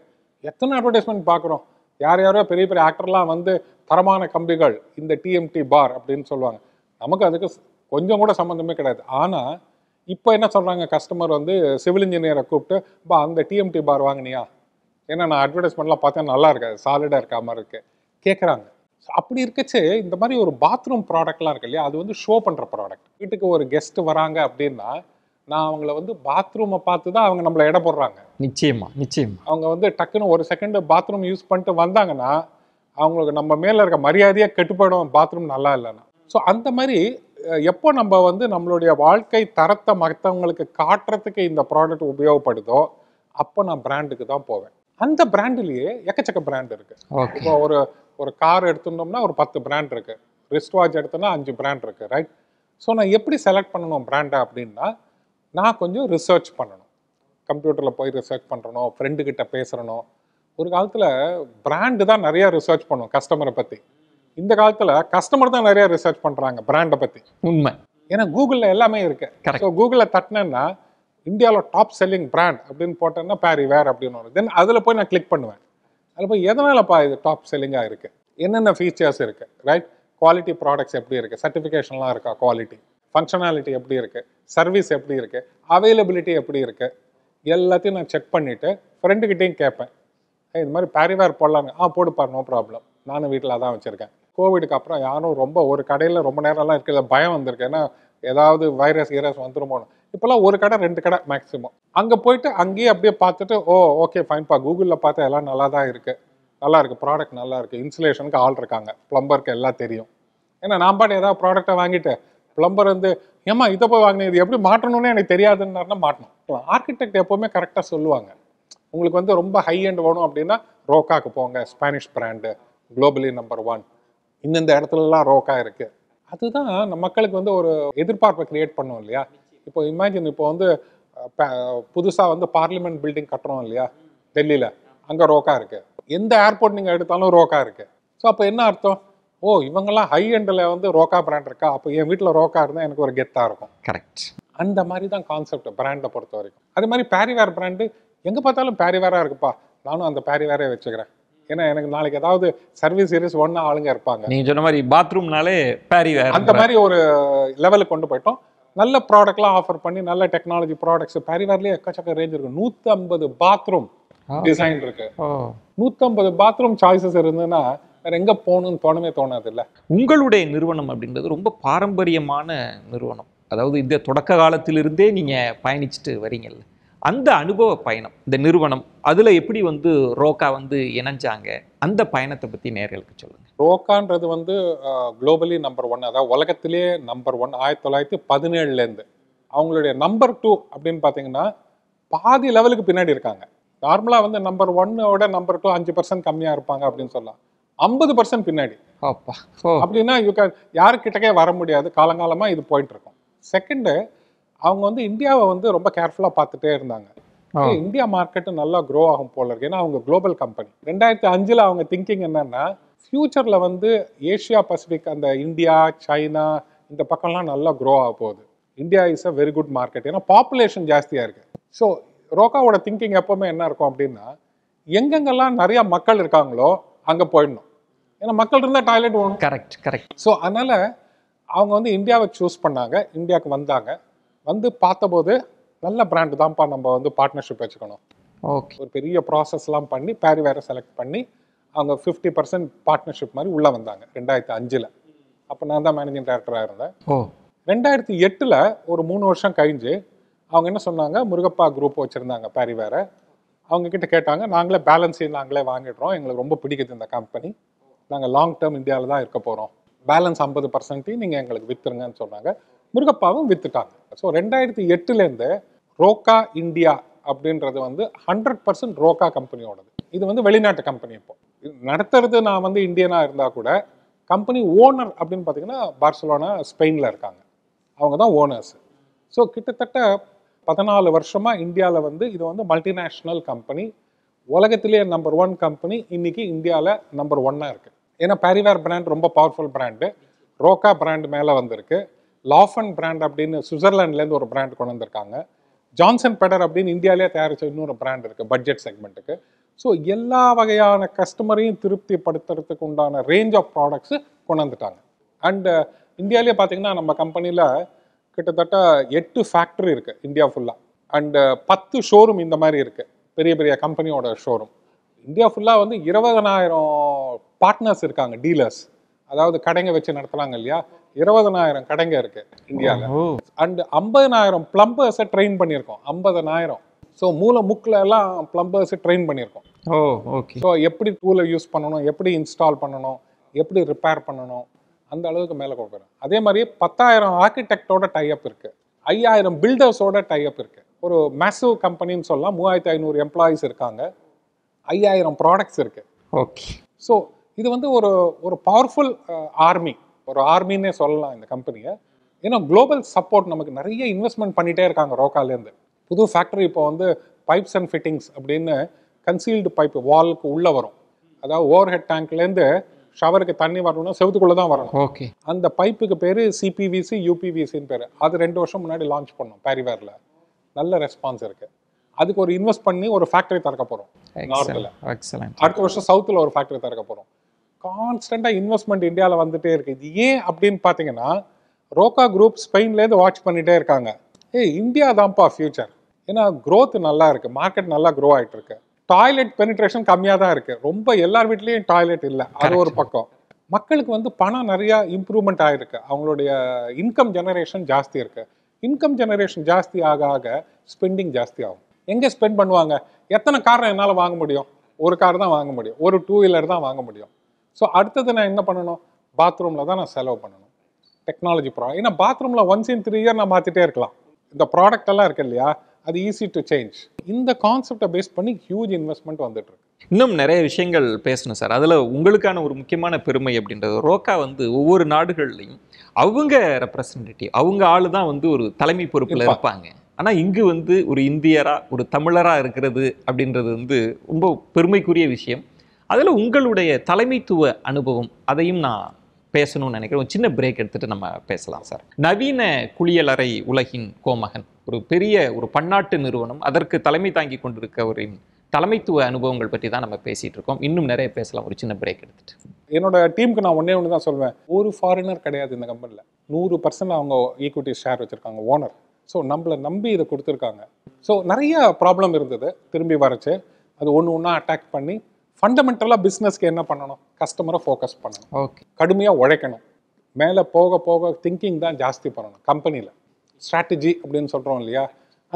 எத்தனை அட்வர்டைஸ்மெண்ட் பார்க்குறோம், யார் யாரோ பெரிய பெரிய ஆக்டர்லாம் வந்து தரமான கம்பிகள் இந்த டிஎம்டி பார் அப்படின்னு சொல்லுவாங்க. நமக்கு அதுக்கு கொஞ்சம் கூட சம்மந்தமே கிடையாது. ஆனால் இப்போ என்ன சொல்கிறாங்க, கஸ்டமர் வந்து சிவில் இன்ஜினியரை கூப்பிட்டு பா அந்த டிஎம்டி பார் வாங்கினியா, ஏன்னா நான் அட்வர்டைஸ்மெண்ட்லாம் பார்த்தேன் நல்லா இருக்காது, சாலிடாக இருக்கா மாதிரி இருக்குது கேட்குறாங்க. அப்படி இருக்கச்சு இந்த மாதிரி ஒரு பாத்ரூம் ப்ராடக்ட்லாம் இருக்கு இல்லையா, அது வந்து ஷோ பண்ணுற ப்ராடக்ட். வீட்டுக்கு ஒரு கெஸ்ட் வராங்க அப்படின்னா நான் அவங்கள வந்து பாத்ரூமை பார்த்து தான் அவங்க நம்மளை இட போடுறாங்க. நிச்சயமா நிச்சயமா அவங்க வந்து டக்குன்னு ஒரு செகண்டு பாத்ரூம் யூஸ் பண்ணிட்டு வந்தாங்கன்னா அவங்களுக்கு நம்ம மேலே இருக்க மரியாதையாக கெட்டுப்படும், பாத்ரூம் நல்லா இல்லைன்னா. ஸோ அந்த மாதிரி எப்போ நம்ம வந்து நம்மளுடைய வாழ்க்கை தரத்தை மற்றவங்களுக்கு காட்டுறதுக்கு இந்த ப்ராடக்ட் உபயோகப்படுதோ அப்போ நான் பிராண்டுக்கு தான் போவேன். அந்த பிராண்டுலேயே எக்கச்சக்க பிராண்ட் இருக்குது. இப்போ ஒரு ஒரு கார் எடுத்துட்டோம்னா ஒரு பத்து பிராண்ட் இருக்குது, ரிஸ்ட் வாட்ச் எடுத்தோம்னா அஞ்சு பிராண்ட் இருக்குது, ரைட்? ஸோ நான் எப்படி செலக்ட் பண்ணணும் பிராண்டை அப்படின்னா நான் கொஞ்சம் ரிசர்ச் பண்ணணும். கம்ப்யூட்டரில் போய் ரிசர்ச் பண்ணுறணும், ஃப்ரெண்டுக்கிட்ட பேசுகிறணும். ஒரு காலத்தில் பிராண்டு தான் நிறையா ரிசர்ச் பண்ணுவோம் கஸ்டமரை பற்றி. இந்த காலத்தில் கஸ்டமர் தான் நிறையா ரிசர்ச் பண்ணுறாங்க பிராண்டை பற்றி. உண்மை, ஏன்னா கூகுளில் எல்லாமே இருக்குது. ஸோ கூகுளில் தட்டினேன்னா இந்தியாவில் டாப் செல்லிங் பிராண்ட் அப்படின்னு போட்டேன்னா பாரிவேர் அப்படின்னு வரும். தென் அதில் போய் நான் கிளிக் பண்ணுவேன். அதில் போய் எதனாலப்பா இது டாப் செல்லிங்காக இருக்குது, என்னென்ன ஃபீச்சர்ஸ் இருக்குது, ரைட்? குவாலிட்டி ப்ராடக்ட்ஸ் எப்படி இருக்குது, சர்டிஃபிகேஷன்லாம் இருக்கா, குவாலிட்டி ஃபங்க்ஷனாலிட்டி எப்படி இருக்குது, சர்வீஸ் எப்படி இருக்குது, அவைலபிலிட்டி எப்படி இருக்குது, எல்லாத்தையும் நான் செக் பண்ணிவிட்டு ஃப்ரெண்டுக்கிட்டேயும் கேட்பேன். இது மாதிரி பாரிவேர் போடலாங்க, ஆ போடுப்பார், நோ ப்ராப்ளம், நானும் வீட்டில் தான் வச்சுருக்கேன். கோவிடுக்கு அப்புறம் யாரும் ரொம்ப ஒரு கடையில் ரொம்ப நேரம்லாம் இருக்கிற பயம் வந்திருக்கு, ஏன்னா ஏதாவது வைரஸ் ஈரஸ் வந்துருமோன்னு. இப்போலாம் ஒரு கடை ரெண்டு கடை மேக்ஸிமம், அங்கே போயிட்டு அங்கேயே அப்படியே பார்த்துட்டு ஓ ஓகே ஃபைன்ப்பா, கூகுளில் பார்த்தா எல்லாம் நல்லா தான் இருக்குது, நல்லா இருக்குது ப்ராடக்ட், நல்லா இருக்குது, இன்சுலேஷனுக்கு ஆள் இருக்காங்க, ப்ளம்பருக்கு எல்லாம் தெரியும். ஏன்னா நான் பாட்டு ஏதாவது ப்ராடக்டை வாங்கிட்டு பிளம்பர் வந்து ஏமா இதை போய் வாங்கினேன், இது எப்படி மாட்டணும்னு எனக்கு தெரியாதுன்னாருன்னா மாட்டணும். ஆர்கிடெக்ட் எப்போவுமே கரெக்டாக சொல்லுவாங்க, உங்களுக்கு வந்து ரொம்ப ஹை ஹண்ட் வேணும் அப்படின்னா ரோக்காக்கு போங்க, Spanish brand, globally number one, இந்தந்த இடத்துலலாம் ரோக்கா இருக்குது. அதுதான் நம்ம மக்களுக்கு வந்து ஒரு எதிர்பார்ப்பை கிரியேட் பண்ணுவோம் இல்லையா. இப்போ இமேஜின், இப்போ வந்து புதுசாக வந்து பார்லிமெண்ட் பில்டிங் கட்டுறோம் இல்லையா டெல்லியில், அங்கே ரோக்கா இருக்குது, எந்த ஏர்போர்ட் நீங்கள் எடுத்தாலும் ரோக்கா இருக்குது. ஸோ அப்போ என்ன அர்த்தம், oh, இவங்கெல்லாம் ஹை எண்டில் வந்து ரோக்கா பிராண்ட் இருக்கா, அப்போ என் வீட்டில் ரோக்கா இருந்தால் எனக்கு ஒரு கெத்தாக இருக்கும். கரெக்ட். அந்த மாதிரி தான் கான்செப்ட் பிராண்டை பொறுத்த வரைக்கும். அது மாதிரி பேரிவேர் பிராண்டு எங்கே பார்த்தாலும் பேரிவேராக இருக்குப்பா, நானும் அந்த பேரிவேரே வச்சுக்கிறேன். ஏன்னா எனக்கு நாளைக்கு ஏதாவது சர்வீஸ் சீரிஸ் ஒன்னா ஆளுங்க இருப்பாங்க. நீங்கள் சொன்ன மாதிரி பாத்ரூம்னாலே பேரிவேர், அந்த மாதிரி ஒரு லெவலுக்கு கொண்டு போயிட்டோம். நல்ல ப்ராடக்ட்லாம் ஆஃபர் பண்ணி நல்ல டெக்னாலஜி ப்ராடக்ட்ஸ் பேரிவேர்லேயே எக்கச்சக்க ரேஞ்ச் இருக்கு. நூற்றி ஐம்பது பாத்ரூம் டிசைன் இருக்கு. நூற்றி ஐம்பது பாத்ரூம் சாய்ஸஸ் இருந்ததுன்னா வேறு எங்கே போகணும்னு தோணவே தோணாது. இல்லை, உங்களுடைய நிறுவனம் அப்படின்றது ரொம்ப பாரம்பரியமான நிறுவனம். அதாவது இந்த தொடக்க காலத்திலிருந்தே நீங்கள் பயணிச்சுட்டு வரீங்கல்ல, அந்த அனுபவ பயணம் இந்த நிறுவனம் அதில் எப்படி வந்து ரோக்கா வந்து இணைஞ்சாங்க, அந்த பயணத்தை பற்றி நேர்களுக்கு சொல்லுங்கள். ரோக்கான்றது வந்து குளோபலி நம்பர் ஒன், அதாவது உலகத்திலே நம்பர் ஒன் ஆயிரத்தி தொள்ளாயிரத்தி பதினேழுலேருந்து. அவங்களுடைய நம்பர் டூ அப்படின்னு பார்த்தீங்கன்னா பாதி லெவலுக்கு பின்னாடி இருக்காங்க. நார்மலாக வந்து நம்பர் ஒன்னோட நம்பர் டூ அஞ்சு பர்சன்ட் கம்மியாக இருப்பாங்க அப்படின்னு சொல்லலாம். ஐம்பது பர்சன்ட் பின்னாடி அப்படின்னா யூ கேன், யாருக்கிட்டக்கே வர முடியாது, காலங்காலமாக இது போயிட்டு இருக்கும். செகண்டு, அவங்க வந்து இந்தியாவை வந்து ரொம்ப கேர்ஃபுல்லாக பார்த்துட்டே இருந்தாங்க. இந்தியா மார்க்கெட்டு நல்லா க்ரோ ஆகும் போல இருக்கு, ஏன்னா அவங்க குளோபல் கம்பெனி. ரெண்டாயிரத்தி அஞ்சில் அவங்க திங்கிங் என்னன்னா, ஃபியூச்சரில் வந்து ஏஷியா பசிபிக், அந்த இந்தியா, சைனா, இந்த பக்கம்லாம் நல்லா க்ரோ ஆக போகுது. India is a very good market, ஏன்னா பாப்புலேஷன் ஜாஸ்தியாக இருக்குது. ஸோ ரோக்காவோட திங்கிங் எப்போவுமே என்ன இருக்கும் அப்படின்னா, எங்கெங்கெல்லாம் நிறையா மக்கள் இருக்காங்களோ அங்கே போயிடணும், ஏன்னா மக்கள் இருந்தால் டாய்லெட் போகணும். Correct correct. ஸோ அதனால் அவங்க வந்து இந்தியாவை சூஸ் பண்ணாங்க. இந்தியாவுக்கு வந்தாங்க, வந்து பார்த்தபோது நல்ல பிராண்டு தான்ப்பா, நம்ம வந்து பார்ட்னர்ஷிப் வச்சுக்கணும். ஓகே, ஒரு பெரிய ப்ராசஸ்லாம் பண்ணி பேரிவேரை செலக்ட் பண்ணி அவங்க ஃபிஃப்டி பர்சன்ட் பார்ட்னர்ஷிப் மாதிரி உள்ளே வந்தாங்க ரெண்டாயிரத்தி அஞ்சில். அப்போ நான் தான் மேனேஜிங் டைரக்டராக இருந்தேன். ஓ ரெண்டாயிரத்தி எட்டில் ஒரு மூணு வருஷம் கழிஞ்சு அவங்க என்ன சொன்னாங்க, முருகப்பா குரூப் வச்சுருந்தாங்க பேரிவேரை. அவங்கக்கிட்ட கேட்டாங்க, நாங்களே பேலன்ஸையும் நாங்களே வாங்கிடுறோம், எங்களுக்கு ரொம்ப பிடிக்குது இந்த கம்பெனி, நாங்கள் லாங் டேர்ம் இந்தியாவில் தான் இருக்க போகிறோம், பேலன்ஸ் ஐம்பது பர்சன்ட்டையும் நீங்கள் எங்களுக்கு விற்றுருங்கன்னு சொன்னாங்க. முருகப்பாவும் விற்றுட்டாங்க. ஸோ ரெண்டாயிரத்தி எட்டுலேருந்து ரோக்கா இந்தியா அப்படின்றது வந்து ஹண்ட்ரட் பர்சன்ட் ரோக்கா கம்பெனியோடது. இது வந்து வெளிநாட்டு கம்பெனி. இப்போ நடத்துறது நான் வந்து இந்தியனாக இருந்தால் கூட கம்பெனி ஓனர் அப்படின்னு பார்த்தீங்கன்னா பார்சலோனா, ஸ்பெயினில் இருக்காங்க, அவங்க தான் ஓனர்ஸ். ஸோ கிட்டத்தட்ட பதினாலு வருஷமாக இந்தியாவில் வந்து இது வந்து மல்டிநேஷ்னல் கம்பெனி, உலகத்திலேயே நம்பர் ஒன் கம்பெனி, இன்றைக்கி இந்தியாவில் நம்பர் ஒன்னாக இருக்குது. ஏன்னா பேரிவேர் பிராண்ட் ரொம்ப பவர்ஃபுல் பிராண்டு, ரோக்கா பிராண்ட் மேலே வந்திருக்கு, லாஃபன் பிராண்ட் அப்படின்னு சுவிட்சர்லாண்ட்லேருந்து ஒரு பிராண்ட் கொண்டு வந்திருக்காங்க, ஜான்சன் பெடர் அப்படின்னு இந்தியாவிலே தயாரித்த இன்னொரு பிராண்ட் இருக்குது பட்ஜெட் செக்மெண்ட்டுக்கு. ஸோ எல்லா வகையான கஸ்டமரையும் திருப்திப்படுத்துறதுக்கு உண்டான ரேஞ்ச் ஆஃப் ப்ராடக்ட்ஸு கொண்டு வந்துட்டாங்க. அண்டு இந்தியாவிலே பார்த்திங்கன்னா நம்ம கம்பெனியில் கிட்டத்தட்ட எட்டு ஃபேக்ட்ரி இருக்குது இந்தியா ஃபுல்லாக, அண்டு பத்து ஷோரூம் இந்த மாதிரி இருக்குது, பெரிய பெரிய கம்பெனியோட ஷோரூம். இந்தியா ஃபுல்லாக வந்து இருபதனாயிரம் பார்ட்னர்ஸ் இருக்காங்க, டீலர்ஸ், அதாவது கடைங்க வச்சு நடத்துகிறாங்க இல்லையா, இருபதனாயிரம் கடைங்க இருக்கு இந்தியாவில். அண்ட் ஐம்பதனாயிரம் பிளம்பர்ஸை ட்ரெயின் பண்ணியிருக்கோம், ஐம்பதனாயிரம். ஸோ மூல முக்கில் எல்லாம் பிளம்பர்ஸை ட்ரெயின் பண்ணியிருக்கோம். ஓ ஓகே. ஸோ எப்படி டூலை யூஸ் பண்ணணும், எப்படி இன்ஸ்டால் பண்ணணும், எப்படி ரிப்பேர் பண்ணணும், அந்த அளவுக்கு மேலே கொடுக்குறோம். அதே மாதிரி பத்தாயிரம் ஆர்கிடெக்டோட டைஅப் இருக்கு, ஐயாயிரம் பில்டர்ஸோட டைஅப் இருக்கு. ஒரு மேசிவ் கம்பெனின்னு சொல்லலாம், மூவாயிரத்தி ஐநூறு எம்ப்ளாயிஸ் இருக்காங்க, ஐயாயிரம் ப்ராடக்ட்ஸ் இருக்கு. ஓகே. ஸோ இது வந்து ஒரு ஒரு பவர்ஃபுல் ஆர்மி, ஒரு ஆர்மின்னே சொல்லலாம் இந்த கம்பெனியை. ஏன்னா குளோபல் சப்போர்ட் நமக்கு நிறைய இன்வெஸ்ட்மெண்ட் பண்ணிகிட்டே இருக்காங்க. ரோக்காலேருந்து புது ஃபேக்ட்ரி இப்போ வந்து பைப்ஸ் அண்ட் ஃபிட்டிங்ஸ் அப்படின்னு கன்சீல்டு பைப்பு வாலுக்கு உள்ளே வரும், அதாவது ஓவர் ஹெட் டேங்க்லேருந்து ஷவருக்கு தண்ணி வரணும்னா செவத்துக்குள்ளே தான் வரணும். ஓகே. அந்த பைப்புக்கு பேர் சிபிவிசி யூபிவிசின்னு பேர். அது ரெண்டு வருஷம் முன்னாடி லான்ச் பண்ணோம் பேரிவேரில், நல்ல ரெஸ்பான்ஸ் இருக்குது. அதுக்கு ஒரு இன்வெஸ்ட் பண்ணி ஒரு ஃபேக்ட்ரி திறக்க போகிறோம் நார்த்தில், அடுத்த வருஷம் சவுத்தில் ஒரு ஃபேக்ட்ரி திறக்க போகிறோம். கான்ஸ்டண்டாக இன்வெஸ்ட்மெண்ட் இந்தியாவில் வந்துட்டே இருக்குது. இது ஏன் அப்படின்னு பார்த்தீங்கன்னா, ரோக்கா குரூப் ஸ்பெயின்லேருந்து வாட்ச் பண்ணிகிட்டே இருக்காங்க, ஏய் இந்தியா தான்ப்பா ஃபியூச்சர், ஏன்னா க்ரோத் நல்லா இருக்குது, மார்க்கெட் நல்லா க்ரோ ஆகிட்டு இருக்கு, டாய்லெட் பெனிட்ரேஷன் கம்மியாக தான் இருக்குது, ரொம்ப எல்லார் வீட்லேயும் டாய்லெட் இல்லை, அது ஒரு பக்கம். மக்களுக்கு வந்து பணம் நிறையா இம்ப்ரூவ்மெண்ட் ஆகிருக்கு, அவங்களுடைய இன்கம் ஜெனரேஷன் ஜாஸ்தி இருக்குது. இன்கம் ஜெனரேஷன் ஜாஸ்தி ஆக ஆக ஸ்பெண்டிங் ஜாஸ்தி ஆகும். எங்கே ஸ்பெண்ட் பண்ணுவாங்க, எத்தனை காரை என்னால் வாங்க முடியும், ஒரு கார் தான் வாங்க முடியும், ஒரு டூ வீலர் தான் வாங்க முடியும். ஸோ அடுத்தது நான் என்ன பண்ணணும், பாத்ரூமில் தான் நான் செலவு பண்ணணும், டெக்னாலஜி ப்ராடக்ட். ஏன்னா பாத்ரூமில் ஒன்ஸ் இன் த்ரீ இயர் நான் மாற்றிட்டே இருக்கலாம், இந்த ப்ராடக்ட் எல்லாம் இருக்கு இல்லையா, அது ஈஸி டு சேஞ்ச். இந்த கான்செப்டை பேஸ் பண்ணி ஹியூஜ் இன்வெஸ்ட்மெண்ட் வந்துட்டு இருக்கு. இன்னும் நிறைய விஷயங்கள் பேசணும் சார். அதில் உங்களுக்கான ஒரு முக்கியமான பெருமை அப்படின்றது, ரோக்கா வந்து ஒவ்வொரு நாடுகள்லையும் அவங்க ரெப்ரசன்டேட்டிவ், அவங்க ஆள் தான் வந்து ஒரு தலைமை பொறுப்பில் இருப்பாங்க. ஆனால் இங்கு வந்து ஒரு இந்தியராக, ஒரு தமிழராக இருக்கிறது அப்படின்றது வந்து ரொம்ப பெருமைக்குரிய விஷயம். அதில் உங்களுடைய தலைமைத்துவ அனுபவம் அதையும் நான் பேசணும்னு நினைக்கிறேன். ஒரு சின்ன பிரேக் எடுத்துட்டு நம்ம பேசலாம் சார். நவீன குளியலறை உலகின் கோமகன், ஒரு பெரிய ஒரு பன்னாட்டு நிறுவனம், அதற்கு தலைமை தாங்கி கொண்டிருக்கவரின் தலைமைத்துவ அனுபவங்கள் பற்றி தான் நம்ம பேசிகிட்டு இருக்கோம். இன்னும் நிறைய பேசலாம், ஒரு சின்ன பிரேக் எடுத்துட்டு. என்னோட டீமுக்கு நான் ஒன்றே ஒன்று தான் சொல்வேன், ஒரு ஃபாரினர் கிடையாது இந்த கம்பெனியில். நூறு பர்சன்ட் அவங்க ஈக்விட்டி ஷேர் வச்சுருக்காங்க ஓனர். ஸோ நம்மளை நம்பி இதை கொடுத்துருக்காங்க. ஸோ நிறைய ப்ராப்ளம் இருந்தது, திரும்பி வரச்சு அது ஒன்று ஒன்றா அட்டாக் பண்ணி ஃபண்டமெண்டலாக பிஸ்னஸ்க்கு என்ன பண்ணணும், கஸ்டமரை ஃபோக்கஸ் பண்ணணும், ஓகே கடுமையாக உழைக்கணும், மேலே போக போக திங்கிங் தான் ஜாஸ்தி பண்ணணும் கம்பெனியில். ஸ்ட்ராட்டஜி அப்படின்னு சொல்கிறோம் இல்லையா,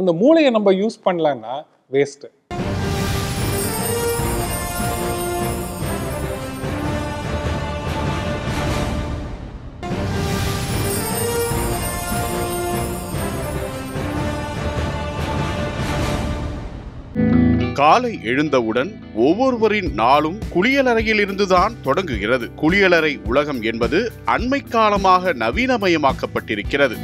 அந்த மூளையை நம்ம யூஸ் பண்ணலன்னா வேஸ்ட்டு. காலை எழுந்தவுடன் ஒவ்வொருவரின் நாளும் குளியலறையில் இருந்துதான் தொடங்குகிறது. குளியலறை உலகம் என்பது அண்மை காலமாக நவீனமயமாக்கப்பட்டிருக்கிறது.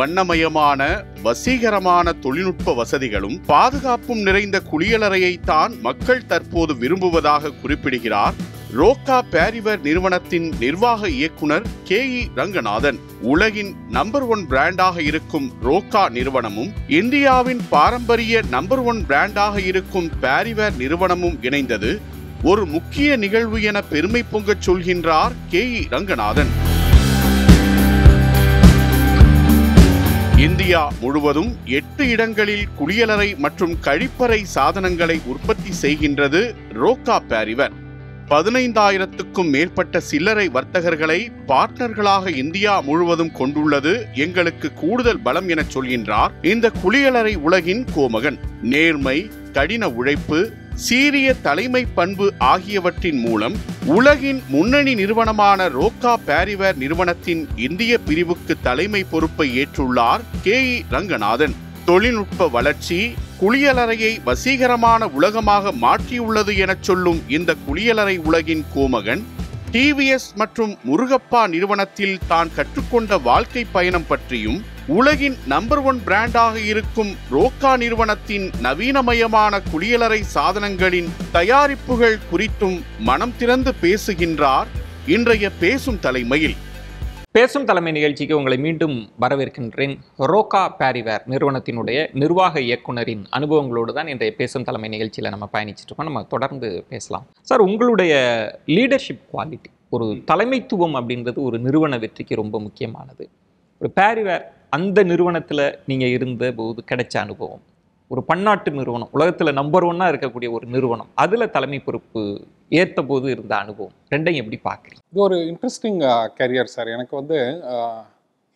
வண்ணமயமான வசீகரமான தொழில்நுட்ப வசதிகளும் பாதுகாப்பும் நிறைந்த குளியலறையைத்தான் மக்கள் தற்போது விரும்புவதாக குறிப்பிடுகிறார் ரோக்கா பேரிவர் நிறுவனத்தின் நிர்வாக இயக்குனர் கே. ரங்கநாதன். உலகின் நம்பர் ஒன் பிராண்டாக இருக்கும் ரோக்கா நிறுவனமும் இந்தியாவின் பாரம்பரிய நம்பர் ஒன் பிராண்டாக இருக்கும் பேரிவர் நிறுவனமும் இணைந்தது ஒரு முக்கிய நிகழ்வு என பெருமை பொங்கச் சொல்கின்றார் கே. ரங்கநாதன். இந்தியா முழுவதும் எட்டு இடங்களில் குளியலறை மற்றும் கழிப்பறை சாதனங்களை உற்பத்தி செய்கின்றது ரோக்கா பேரிவர். பதினைந்தாயிரத்துக்கும் மேற்பட்ட சில்லறை வர்த்தகர்களை பார்ட்னர்களாக இந்தியா முழுவதும் கொண்டுள்ளது எங்களுக்கு கூடுதல் பலம் என சொல்கின்றார் இந்த குளியலறை உலகின் கோமகன். நேர்மை, கடின உழைப்பு, சீரிய தலைமை பண்பு ஆகியவற்றின் மூலம் உலகின் முன்னணி நிறுவனமான ரோக்கா பேரிவர் நிறுவனத்தின் இந்திய பிரிவுக்கு தலைமை பொறுப்பை ஏற்றுள்ளார் கே. ரங்கநாதன். தொழில்நுட்ப வளர்ச்சி குளியலறையை வசீகரமான உலகமாக மாற்றியுள்ளது என சொல்லும் இந்த குளியலறை உலகின் கோமகன் டிவிஎஸ் மற்றும் முருகப்பா நிறுவனத்தில் தான் கற்றுக்கொண்ட வாழ்க்கை பயணம் பற்றியும் உலகின் நம்பர் ஒன் பிராண்டாக இருக்கும் ரோக்கா நிறுவனத்தின் நவீனமயமான குளியலறை சாதனங்களின் தயாரிப்புகள் குறித்தும் மனம் திறந்து பேசுகின்றார் இன்றைய பேசும் தலைமையில். பேசும் தலைமை நிகழ்ச்சிக்கு உங்களை மீண்டும் வரவேற்கின்றேன். ரோக்கா பேரிவர் நிறுவனத்தினுடைய நிர்வாக இயக்குனரின் அனுபவங்களோடு தான் இன்றைய பேசும் தலைமை நிகழ்ச்சியில் நம்ம பயணிச்சுட்டு இருக்கோம். நம்ம தொடர்ந்து பேசலாம் சார். உங்களுடைய லீடர்ஷிப் குவாலிட்டி, ஒரு தலைமைத்துவம் அப்படின்றது ஒரு நிறுவன வெற்றிக்கு ரொம்ப முக்கியமானது. ஒரு பேரிவர் அந்த நிறுவனத்தில் நீங்கள் இருந்த போது கிடைச்ச அனுபவம், ஒரு பன்னாட்டு நிறுவனம், உலகத்தில் நம்பர் ஒன்னாக இருக்கக்கூடிய ஒரு நிறுவனம், அதில் தலைமை பொறுப்பு ஏற்ற போது இருந்த அனுபவம், ரெண்டையும் எப்படி பார்க்குறீங்க? இது ஒரு இன்ட்ரெஸ்டிங் கரியர் சார். எனக்கு வந்து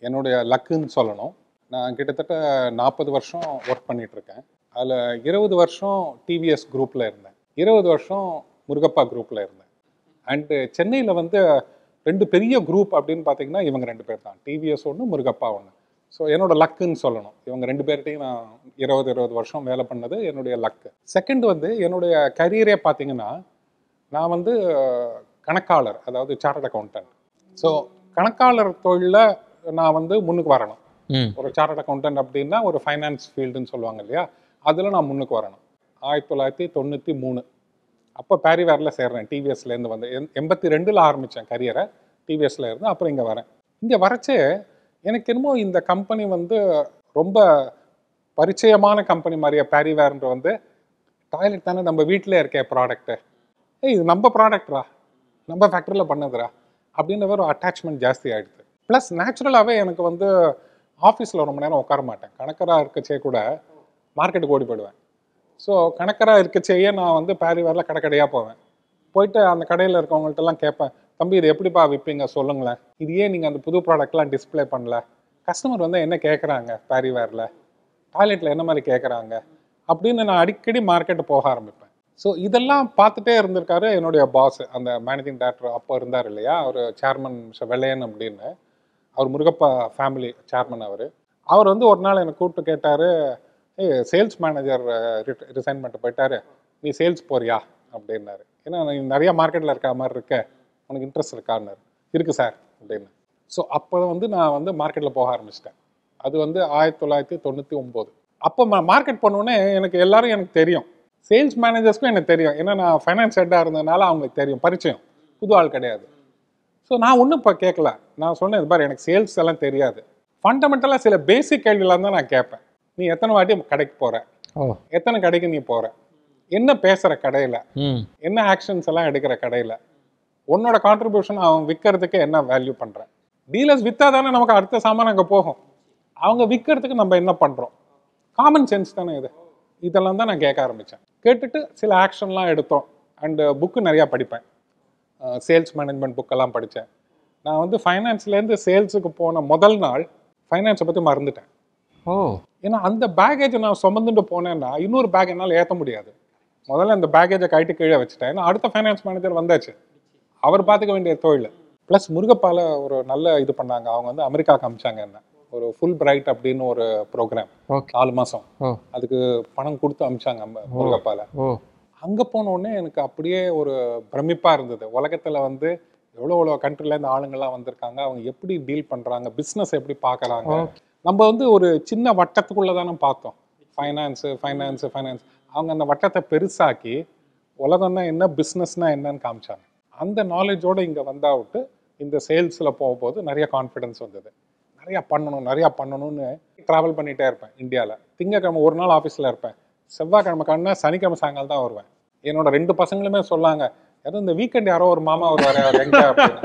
என்னுடைய லக்குன்னு சொல்லணும். நான் கிட்டத்தட்ட நாற்பது வருஷம் ஒர்க் பண்ணிகிட்ருக்கேன். அதில் இருபது வருஷம் டிவிஎஸ் குரூப்பில் இருந்தேன், இருபது வருஷம் முருகப்பா குரூப்பில் இருந்தேன். அண்டு சென்னையில் வந்து ரெண்டு பெரிய குரூப் அப்படின்னு பார்த்தீங்கன்னா இவங்க ரெண்டு பேர் தான், டிவிஎஸ் ஒன்று முருகப்பா ஒன்று. ஸோ என்னோட லக்குன்னு சொல்லணும். இவங்க ரெண்டு பேர்கிட்டையும் நான் இருபது இருபது வருஷம் வேலை பண்ணது என்னுடைய லக்கு. செகண்ட் வந்து என்னுடைய கரியரே பார்த்தீங்கன்னா நான் வந்து கணக்காளர், அதாவது சார்ட்டர்ட் அக்கௌண்டன்ட். ஸோ கணக்காளர் தொழிலில் நான் வந்து முன்னுக்கு வரணும். ஒரு சார்ட்டர்ட் அக்கௌண்டன்ட் அப்படின்னா ஒரு ஃபைனான்ஸ் ஃபீல்டுன்னு சொல்லுவாங்க இல்லையா, அதில் நான் முன்னுக்கு வரணும். ஆயிரத்தி தொள்ளாயிரத்தி தொண்ணூற்றி மூணு அப்போ பேரிவேரில் சேர்றேன். டிவிஎஸ்லேருந்து வந்து எண் எண்பத்தி ரெண்டில் ஆரம்பித்தேன் கரியரை, டிவிஎஸ்ல இருந்து. அப்புறம் இங்கே வரேன். இங்கே வரச்சே எனக்கு என்னமோ இந்த கம்பெனி வந்து ரொம்ப பரிச்சயமான கம்பெனி மாதிரியே. பேரிவேர்ன்ற வந்து டாய்லெட் தானே, நம்ம வீட்டிலே இருக்கே ப்ராடக்ட்டு, ஏய் இது நம்ம ப்ராடக்ட்ரா, நம்ம ஃபேக்ட்ரியில் பண்ணதுரா அப்படின்ற ஒரு அட்டாச்மெண்ட் ஜாஸ்தி ஆகிடுது. ப்ளஸ் நேச்சுரலாகவே எனக்கு வந்து ஆஃபீஸில் ரொம்ப நேரம் உட்கார மாட்டேன். கணக்கராக இருக்கச்சே கூட மார்க்கெட்டுக்கு ஓடி போயிடுவேன். ஸோ கணக்கராக இருக்கச்சேயே நான் வந்து பேரிவேரில் கடை கடையாக போவேன். போயிட்டு அந்த கடையில் இருக்கவங்கள்ட்டெல்லாம் கேட்பேன், தம்பி இது எப்படிப்பா விற்பீங்க சொல்லுங்களேன், இது ஏன் நீங்கள் அந்த புது ப்ராடக்ட்லாம் டிஸ்பிளே பண்ணல, கஸ்டமர் வந்து என்ன கேட்குறாங்க, பேரிவேரில் டாய்லெட்டில் என்ன மாதிரி கேட்குறாங்க அப்படின்னு நான் அடிக்கடி மார்க்கெட்டு போக ஆரம்பிப்பேன். ஸோ இதெல்லாம் பார்த்துட்டே இருந்திருக்காரு என்னுடைய பாஸ், அந்த மேனேஜிங் டைரக்டர் அப்போ இருந்தார் இல்லையா, அவர் சேர்மன் மிஸ்டர் வெள்ளையன் அப்படின்னு, அவர் முருகப்பா ஃபேமிலி சேர்மன். அவர் அவர் வந்து ஒரு நாள் என்னை கூப்பிட்டு கேட்டார், ஏ சேல்ஸ் மேனேஜர் ரிசைன் பண்ணிட்டு போயிட்டாரு, நீ சேல்ஸ் போறியா அப்படின்னாரு. ஏன்னா நீ நிறையா மார்க்கெட்டில் இருக்கிற மாதிரி இருக்க, உனக்கு இன்ட்ரெஸ்ட் இருக்கான்னாரு. இருக்குது சார் அப்படின்னு. ஸோ அப்போ வந்து நான் வந்து மார்க்கெட்டில் போக ஆரம்பிச்சிட்டேன். அது வந்து ஆயிரத்தி தொள்ளாயிரத்தி தொண்ணூற்றி ஒம்பது. அப்போ மார்க்கெட் பண்ணோன்னே எனக்கு எல்லோரும் எனக்கு தெரியும், சேல்ஸ் மேனேஜர்ஸ்க்கும் எனக்கு தெரியும். ஏன்னா நான் ஃபைனான்ஸ் ஹெட்டாக இருந்ததுனால அவங்களுக்கு தெரியும், பரிச்சயம், புது ஆள் கிடையாது. So நான் ஒண்ணும் ப கேட்கல. நான் சொன்னேன் பாரு எனக்கு சேல்ஸ் எல்லாம் தெரியாது. ஃபண்டமெண்டலா சில பேசிக் கேள்விகள தான் நான் கேட்பேன். நீ எத்தனை வாட்டி கடைக்கு போற? எத்தனை கடைக்கு நீ போற? என்ன பேசுற கடையில? என்ன ஆக்ஷன்ஸ் எல்லாம் எடுக்கிற கடையில? உன்னோட கான்ட்ரிபியூஷன் அவன் விக்கிறதுக்கு என்ன வேல்யூ பண்ற? டீலர்ஸ் வித்தா தானே நமக்கு அடுத்த சாமான் அங்கே போகும். அவங்க விற்கிறதுக்கு நம்ம என்ன பண்ணுறோம்? காமன் சென்ஸ் தானே இது. இதெல்லாம் தான் நான் கேட்க ஆரம்பித்தேன். கேட்டுட்டு சில ஆக்ஷன்லாம் எடுத்தோம். அண்டு புக்கு நிறையா படிப்பேன். சேல்ஸ் மேனேஜ்மெண்ட் புக்கெல்லாம் படித்தேன். நான் வந்து ஃபைனான்ஸ்லேருந்து சேல்ஸுக்கு போன முதல் நாள் ஃபைனான்ஸை பற்றி மறந்துட்டேன். ஓ ஏன்னா அந்த பேக்கேஜை நான் சுமந்துட்டு போனேன்னா இன்னொரு பேக் என்னால் ஏற்ற முடியாது. முதல்ல அந்த பேக்கேஜை கைட்டு கீழே வச்சுட்டேன். ஏன்னா அடுத்த ஃபைனான்ஸ் மேனேஜர் வந்தாச்சு. அவர் பார்த்துக்க வேண்டிய தொழில். ப்ளஸ் முருகப்பால் ஒரு நல்ல இது பண்ணாங்க. அவங்க வந்து அமெரிக்காவுக்கு அமிச்சாங்க என்ன ஒரு ஃபுல் பிரைட் அப்படின்னு ஒரு ப்ரோக்ராம். நாலு மாதம் அதுக்கு பணம் கொடுத்து அமிச்சாங்க முருகப்பால். அங்கே போனோடனே எனக்கு அப்படியே ஒரு பிரமிப்பாக இருந்தது. உலகத்தில் வந்து எவ்வளோ எவ்வளோ கண்ட்ரிலேருந்து ஆளுங்கள்லாம் வந்திருக்காங்க. அவங்க எப்படி டீல் பண்ணுறாங்க, பிஸ்னஸ் எப்படி பார்க்குறாங்க. நம்ம வந்து ஒரு சின்ன வட்டத்துக்குள்ளே தானே பார்த்தோம். ஃபைனான்ஸு ஃபைனான்ஸு ஃபைனான்ஸ் அவங்க அந்த வட்டத்தை பெருசாக்கி உலகம்னா என்ன, பிஸ்னஸ்னால் என்னன்னு காமிச்சாங்க. அந்த நாலேஜோடு இங்கே வந்தா விட்டு இந்த சேல்ஸில் போகும்போது நிறைய கான்ஃபிடன்ஸ் வந்தது. நிறையா பண்ணணும் நிறையா பண்ணணும்னு ட்ராவல் பண்ணிகிட்டே இருப்பேன். இந்தியாவில் திங்கக்கிழமை ஒரு நாள் ஆஃபீஸில் இருப்பேன். செவ்வாய்க்கிழமை கண்ணா சனிக்கிழமை சாயங்காலம் தான் வருவேன். என்னோட ரெண்டு பசங்களுமே சொல்லாங்க, யாரும் இந்த வீக்கெண்ட் யாரோ ஒரு மாமா ஒரு வர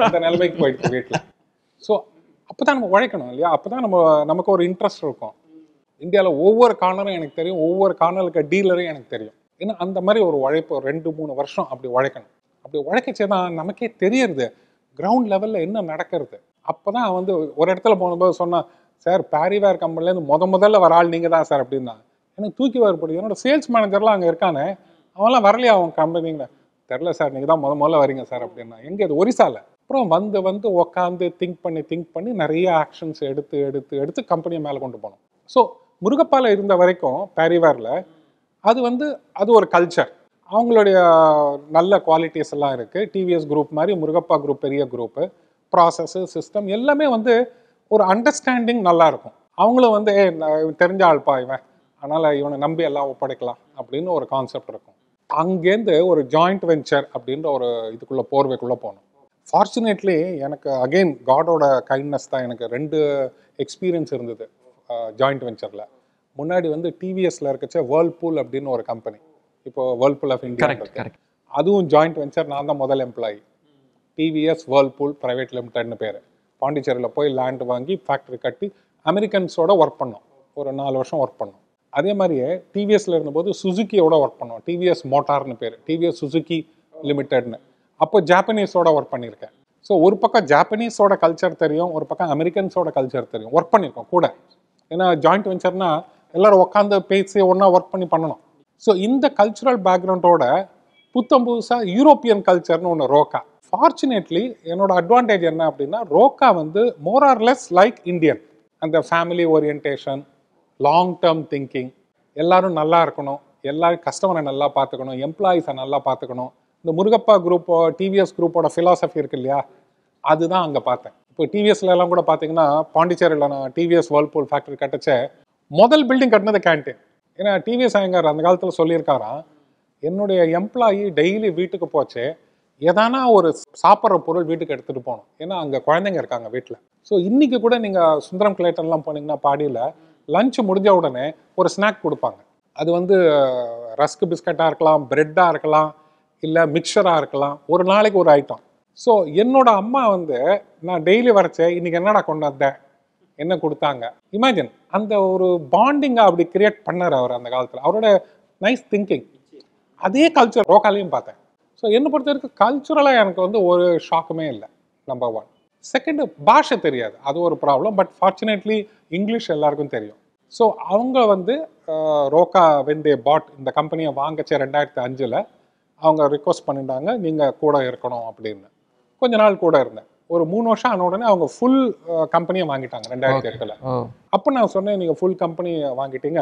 அந்த நிலைமைக்கு போயிடுச்சு வீட்டில். ஸோ அப்போ தான் நம்ம உழைக்கணும் இல்லையா? அப்போ தான் நம்ம நமக்கு ஒரு இன்ட்ரெஸ்ட் இருக்கும். இந்தியாவில் ஒவ்வொரு கார்னரும் எனக்கு தெரியும், ஒவ்வொரு கார்னருக்கு டீலரும் எனக்கு தெரியும். ஏன்னா அந்த மாதிரி ஒரு உழைப்பு ஒரு ரெண்டு மூணு வருஷம் அப்படி உழைக்கணும். அப்படி உழைக்கச்சே தான் நமக்கே தெரியுது கிரவுண்ட் லெவலில் என்ன நடக்கிறது. அப்போ தான் வந்து ஒரு இடத்துல போகும்போது சொன்னால், சார் பேரிவேர் கம்பெனிலேருந்து முத முதல்ல வர ஆள் நீங்கள் தான் சார் அப்படின்னா எனக்கு தூக்கி வரப்படுது. என்னோடய சேல்ஸ் மேனேஜர்லாம் அங்கே இருக்கானே அவன்லாம் வரலையே அவன் கம்பெனிங்க தெரில சார் நீங்கள் தான் முத முதல்ல வரீங்க சார் அப்படின்னா எங்கே அது ஒரிசாவில். அப்புறம் வந்து வந்து உக்காந்து திங்க் பண்ணி திங்க் பண்ணி நிறைய ஆக்ஷன்ஸ் எடுத்து எடுத்து எடுத்து கம்பெனியை மேலே கொண்டு போனோம். ஸோ முருகப்பால் இருந்த வரைக்கும் பேரிவேரில் அது வந்து அது ஒரு கல்ச்சர். அவங்களுடைய நல்ல குவாலிட்டிஸ் எல்லாம் இருக்குது. டிவிஎஸ் குரூப் மாதிரி முருகப்பா குரூப் பெரிய குரூப்பு. ப்ராசஸ்ஸு சிஸ்டம் எல்லாமே வந்து ஒரு அண்டர்ஸ்டாண்டிங் நல்லாயிருக்கும். அவங்களும் வந்து ஏ தெரிஞ்ச ஆள்பா இவன், அதனால் இவனை நம்பி எல்லாம் ஒப்படைக்கலாம் அப்படின்னு ஒரு கான்செப்ட் இருக்கும். அங்கேருந்து ஒரு ஜாயிண்ட் வெஞ்சர் அப்படின்ற ஒரு இதுக்குள்ளே போர்வைக்குள்ளே போகணும். ஃபார்ச்சுனேட்லி எனக்கு அகெயின் காடோட கைண்ட்னஸ் தான். எனக்கு ரெண்டு எக்ஸ்பீரியன்ஸ் இருந்தது ஜாயிண்ட் வெஞ்சரில். முன்னாடி வந்து டிவிஎஸ்ல இருக்கச்ச வேர்ல்பூல் அப்படின்னு ஒரு கம்பெனி, இப்போ வேர்ல்பூல் ஆஃப் இந்தியா, அதுவும் ஜாயிண்ட் வெஞ்சர். நான் தான் முதல் எம்ப்ளாயி. டிவிஎஸ் வேர்ல்பூல் பிரைவேட் லிமிடெட்னு பேர். பாண்டிச்சேரியில் போய் லேண்ட் வாங்கி ஃபேக்ட்ரி கட்டி அமெரிக்கன்ஸோட ஒர்க் பண்ணோம். ஒரு நாலு வருஷம் ஒர்க் பண்ணோம். அதே மாதிரியே டிவிஎஸ்ல இருந்தபோது சுசுக்கியோட ஒர்க் பண்ணோம். டிவிஎஸ் மோட்டார்னு பேர், டிவிஎஸ் சுசுக்கி லிமிடெட்னு. அப்போ ஜாப்பனீஸோட ஒர்க் பண்ணியிருக்கேன். ஸோ ஒரு பக்கம் ஜாப்பனீஸோட கல்ச்சர் தெரியும், ஒரு பக்கம் அமெரிக்கன்ஸோட கல்ச்சர் தெரியும். ஒர்க் பண்ணியிருக்கோம் கூட. ஏன்னா ஜாயிண்ட் வெஞ்சர்னா எல்லோரும் உட்காந்து பேசி ஒன்றா ஒர்க் பண்ணி பண்ணணும். ஸோ இந்த கல்ச்சுரல் பேக்ரவுண்டோட புத்தம் புதுசாக யூரோப்பியன் கல்ச்சர்னு ஒன்று ரோக்கா. ஃபார்ச்சுனேட்லி என்னோட அட்வான்டேஜ் என்ன அப்படின்னா, ரோக்கா வந்து more or less like Indian. அந்த family orientation, long term thinking, எல்லோரும் நல்லா இருக்கணும், எல்லோரும் கஸ்டமரை நல்லா பார்த்துக்கணும், எம்ப்ளாயீஸை நல்லா பார்த்துக்கணும். இந்த முருகப்பா குரூப்போ டிவிஎஸ் குரூப்போட ஃபிலாசபி இருக்கு இல்லையா, அதுதான் அங்கே பார்த்தேன். இப்போ டிவிஎஸ்லாம் கூட பார்த்தீங்கன்னா, பாண்டிச்சேரியில் நான் டிவிஎஸ் வேர்ல்பூல் ஃபேக்ட்ரி கட்டச்ச முதல் பில்டிங் கட்டினது கேன்டீன். ஏன்னா டிவிஎஸ் ஐயங்கார் அந்த காலத்தில் சொல்லியிருக்காராம், என்னுடைய எம்ப்ளாயி டெய்லி வீட்டுக்கு போச்சு எதானா ஒரு சாப்பிட்ற பொருள் வீட்டுக்கு எடுத்துகிட்டு போகணும். ஏன்னா அங்கே குழந்தைங்க இருக்காங்க வீட்டில். ஸோ இன்றைக்கி கூட நீங்கள் சுந்தரம் கிளேட்டர்லாம் போனீங்கன்னா பாடியில் லஞ்ச் முடிஞ்ச உடனே ஒரு ஸ்நாக் கொடுப்பாங்க. அது வந்து ரஸ்க் பிஸ்கட்டாக இருக்கலாம், ப்ரெட்டாக இருக்கலாம், இல்லை மிக்சராக இருக்கலாம், ஒரு நாளைக்கு ஒரு ஐட்டம். ஸோ என்னோட அம்மா வந்து நான் டெய்லி வரைச்சேன், இன்றைக்கி என்னடா கொண்டு வந்தேன், என்ன கொடுத்தாங்க, இமேஜின். அந்த ஒரு பாண்டிங்கை அப்படி கிரியேட் பண்ணார் அவர் அந்த காலத்தில். அவரோட நைஸ் திங்கிங். அதே கல்ச்சர் ரோக்காலையும் பார்த்தேன். ஸோ என்னை பொறுத்த வரைக்கும் கல்ச்சுரலாக எனக்கு வந்து ஒரு ஷாக்குமே இல்லை, நம்பர் ஒன். செகண்டு, பாஷை தெரியாது, அது ஒரு ப்ராப்ளம். பட் ஃபார்ச்சுனேட்லி இங்கிலீஷ் எல்லாருக்கும் தெரியும். ஸோ அவங்க வந்து ரோக்கா வெந்தே பாட் இந்த கம்பெனியை வாங்கச்சே ரெண்டாயிரத்தி அஞ்சில் அவங்க ரிக்வஸ்ட் பண்ணிட்டாங்க, நீங்கள் கூட இருக்கணும் அப்படின்னு. கொஞ்ச நாள் கூட இருந்தேன். ஒரு மூணு வருஷம் ஆன உடனே அவங்க ஃபுல் கம்பெனியை வாங்கிட்டாங்க ரெண்டாயிரத்தி எட்டுல. அப்போ நான் சொன்னேன், நீங்கள் ஃபுல் கம்பெனி வாங்கிட்டீங்க,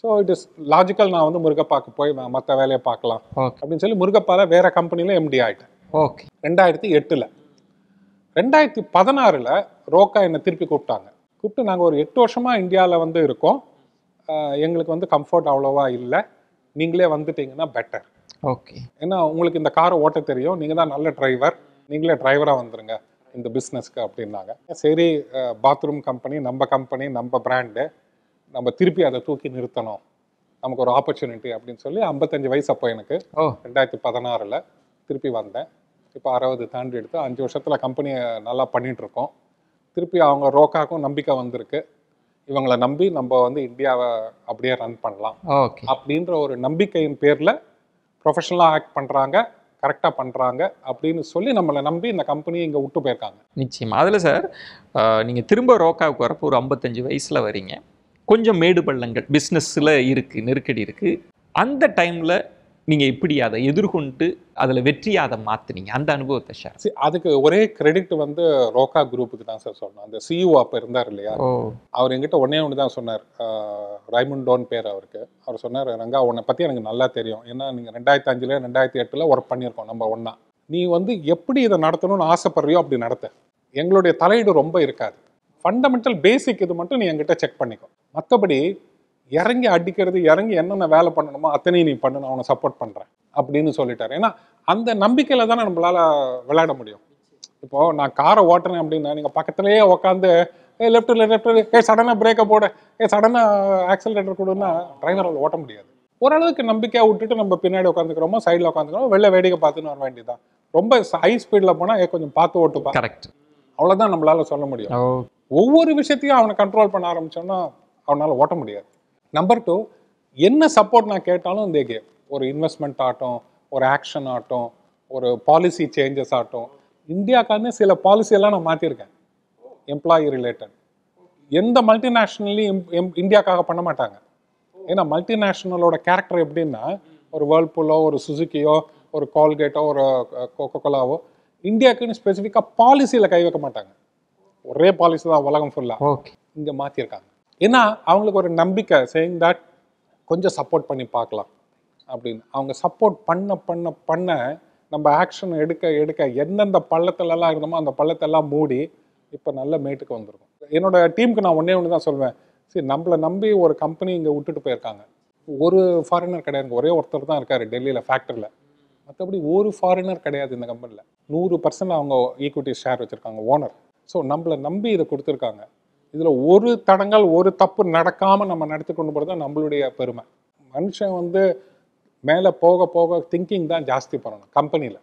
ஸோ இட் இஸ் லாஜிக்கல் நான் வந்து முருகப்பாக்கு போய் மற்ற வேலையை பார்க்கலாம் அப்படின்னு சொல்லி முருகப்பால வேற கம்பெனியில் எம்டி ஆகிட்டேன். ஓகே, ரெண்டாயிரத்தி எட்டுல ரெண்டாயிரத்தி பதினாறுல ரோக்கா என்னை திருப்பி கூப்பிட்டாங்க. கூப்பிட்டு, நாங்கள் ஒரு எட்டு வருஷமா இந்தியாவில் வந்து இருக்கோம், எங்களுக்கு வந்து கம்ஃபர்ட் அவ்வளோவா இல்லை, நீங்களே வந்துட்டீங்கன்னா பெட்டர். ஓகே, ஏன்னா உங்களுக்கு இந்த காரை ஓட்ட தெரியும், நீங்கள் தான் நல்ல டிரைவர், நீங்களே டிரைவராக வந்துருங்க, in the business. Every bathroom company, number company, number brand, number therapy, other two kin irtano. I'm going to opportunity. I'm going to vice up in the Padanarla, therapy one day. If I have the standard, and your shuttle company, Nala Panitraco, therapy on Roca, Nambika Vandreke, even la Nambi, number on the India Abdia and Panla. Okay. Up Nindra or Nambika in Perla, professional act Pandranga. கரெக்ட்டா பண்றாங்க அப்படினு சொல்லி நம்மள நம்பி இந்த company இங்க விட்டு போயிருக்காங்க. நிச்சயமா அதுல சார் நீங்க திரும்ப ரோக்காவுக்கு வரப்ப ஒரு ஐம்பத்தஞ்சு வயசுல வரீங்க. கொஞ்சம் மேடு பள்ளங்கள் பிசினஸ்ல இருக்கு, நெருக்கடி இருக்கு. அந்த டைம்ல நீங்க எப்படி அதை எதிர்கொண்டு அதுல வெற்றியாத மாத்துனீங்க அந்த அனுபவத்தை ஷேர். அதுக்கு ஒரே கிரெடிட் வந்து ரோக்கா குரூப்புக்கு தான் சார் சொன்னேன். அந்த சிஇஓ அப்ப இருந்தார் இல்லையா? அவர் என்கிட்ட ஒண்ணே ஒண்ணு தான் சொன்னார். ரைமண்டோன் பேர் அவருக்கு. அவர் சொன்னார், "ரங்கா உன்னை பத்தி எனக்கு நல்லா தெரியும். ஏன்னா நீங்க ரெண்டாயிரத்து ஐந்துல ரெண்டாயிரத்து எட்டுல வர்க் பண்ணியிருக்கோம் நம்ம ஒண்ணா. நீ வந்து எப்படி இத நடத்தணும்னு ஆசைப்படுறியோ அப்படி நடத்து. எங்களுடைய தலையீடு ரொம்ப இருக்காது. ஃபண்டமெண்டல் பேசிக் இது மட்டும் நீ என்கிட்ட செக் பண்ணிக்கோ. மத்தபடி இறங்கி அடிக்கிறது இறங்கி என்னென்ன வேலை பண்ணணுமோ அத்தனை நீ பண்ணு, அவனை சப்போர்ட் பண்ணுறேன்" அப்படின்னு சொல்லிட்டாரு. ஏன்னா அந்த நம்பிக்கையில் தானே நம்மளால் விளையாட முடியும். இப்போது நான் காரை ஓட்டுறேன் அப்படின்னா நீங்கள் பக்கத்துலேயே உட்காந்து ஏ லெஃப்ட்டில் லெஃப்டில் ஏ சடனாக பிரேக்கை போட ஏ சடனாக ஆக்சிலேட்டர் கொடுன்னா டிரைவரால் ஓட்ட முடியாது. ஓரளவுக்கு நம்பிக்கையாக விட்டுட்டு நம்ம பின்னாடி உட்காந்துக்கிறோமோ சைடில் உட்காந்துக்கிறோமோ வெளில வேடிக்கை பார்த்துன்னு வர வேண்டியதான். ரொம்ப ஹை ஸ்பீடில் போனால் ஏ கொஞ்சம் பார்த்து ஓட்டுப்பா, கரெக்ட், அவ்வளோதான் நம்மளால் சொல்ல முடியும். ஒவ்வொரு விஷயத்தையும் அவனை கண்ட்ரோல் பண்ண ஆரம்பித்தோன்னா அவனால் ஓட்ட முடியாது. நம்பர் டூ, என்ன சப்போர்ட் நான் கேட்டாலும் இந்த கேம் ஒரு இன்வெஸ்ட்மெண்ட் ஆகட்டும், ஒரு ஆக்ஷன் ஆகட்டும், ஒரு பாலிசி சேஞ்சஸ் ஆகட்டும், இந்தியாக்கான சில பாலிசியெல்லாம் நான் மாற்றிருக்கேன் எம்ப்ளாயி ரிலேட்டட். எந்த மல்டிநேஷ்னல்லையும் இந்தியாக்காக பண்ண மாட்டாங்க. ஏன்னா மல்டிநேஷ்னலோட கேரக்டர் எப்படின்னா ஒரு வேர்ல்பூலோ ஒரு சுசுக்கியோ ஒரு கோல்கேட்டோ ஒரு கோகோ கோலாவோ இந்தியாவுக்குன்னு ஸ்பெசிஃபிக்காக பாலிசியில் கை வைக்க மாட்டாங்க. ஒரே பாலிசி தான் உலகம் ஃபுல்லாக. ஓகே, இங்கே மாற்றிருக்காங்க. ஏன்னா அவங்களுக்கு ஒரு நம்பிக்கை சேயிங் தட் கொஞ்சம் சப்போர்ட் பண்ணி பார்க்கலாம் அப்படின்னு. அவங்க சப்போர்ட் பண்ண பண்ண பண்ண நம்ம ஆக்ஷன் எடுக்க எடுக்க எந்தெந்த பள்ளத்திலலாம் இருந்தோமோ அந்த பள்ளத்தெல்லாம் மூடி இப்போ நல்ல மேட்டுக்கு வந்திருக்கும். என்னோட டீமுக்கு நான் ஒன்றே ஒன்று தான் சொல்வேன், சரி நம்மளை நம்பி ஒரு கம்பெனி இங்கே விட்டுட்டு போயிருக்காங்க. ஒரு ஃபாரினர் கிடையாது, ஒரே ஒருத்தர் தான் இருக்கார் டெல்லியில் ஃபேக்டரியில், மற்றபடி ஒரு ஃபாரினர் கிடையாது இந்த கம்பெனியில். நூறு பர்சன்ட் அவங்க ஈக்விட்டி ஷேர் வச்சுருக்காங்க ஓனர். ஸோ நம்மளை நம்பி இதை கொடுத்துருக்காங்க. இதில் ஒரு தடங்கள் ஒரு தப்பு நடக்காமல் நம்ம நடத்தி கொண்டு போகிறது தான் நம்மளுடைய பெருமை. மனுஷன் வந்து மேலே போக போக திங்கிங் தான் ஜாஸ்தி பண்ணணும். கம்பெனியில்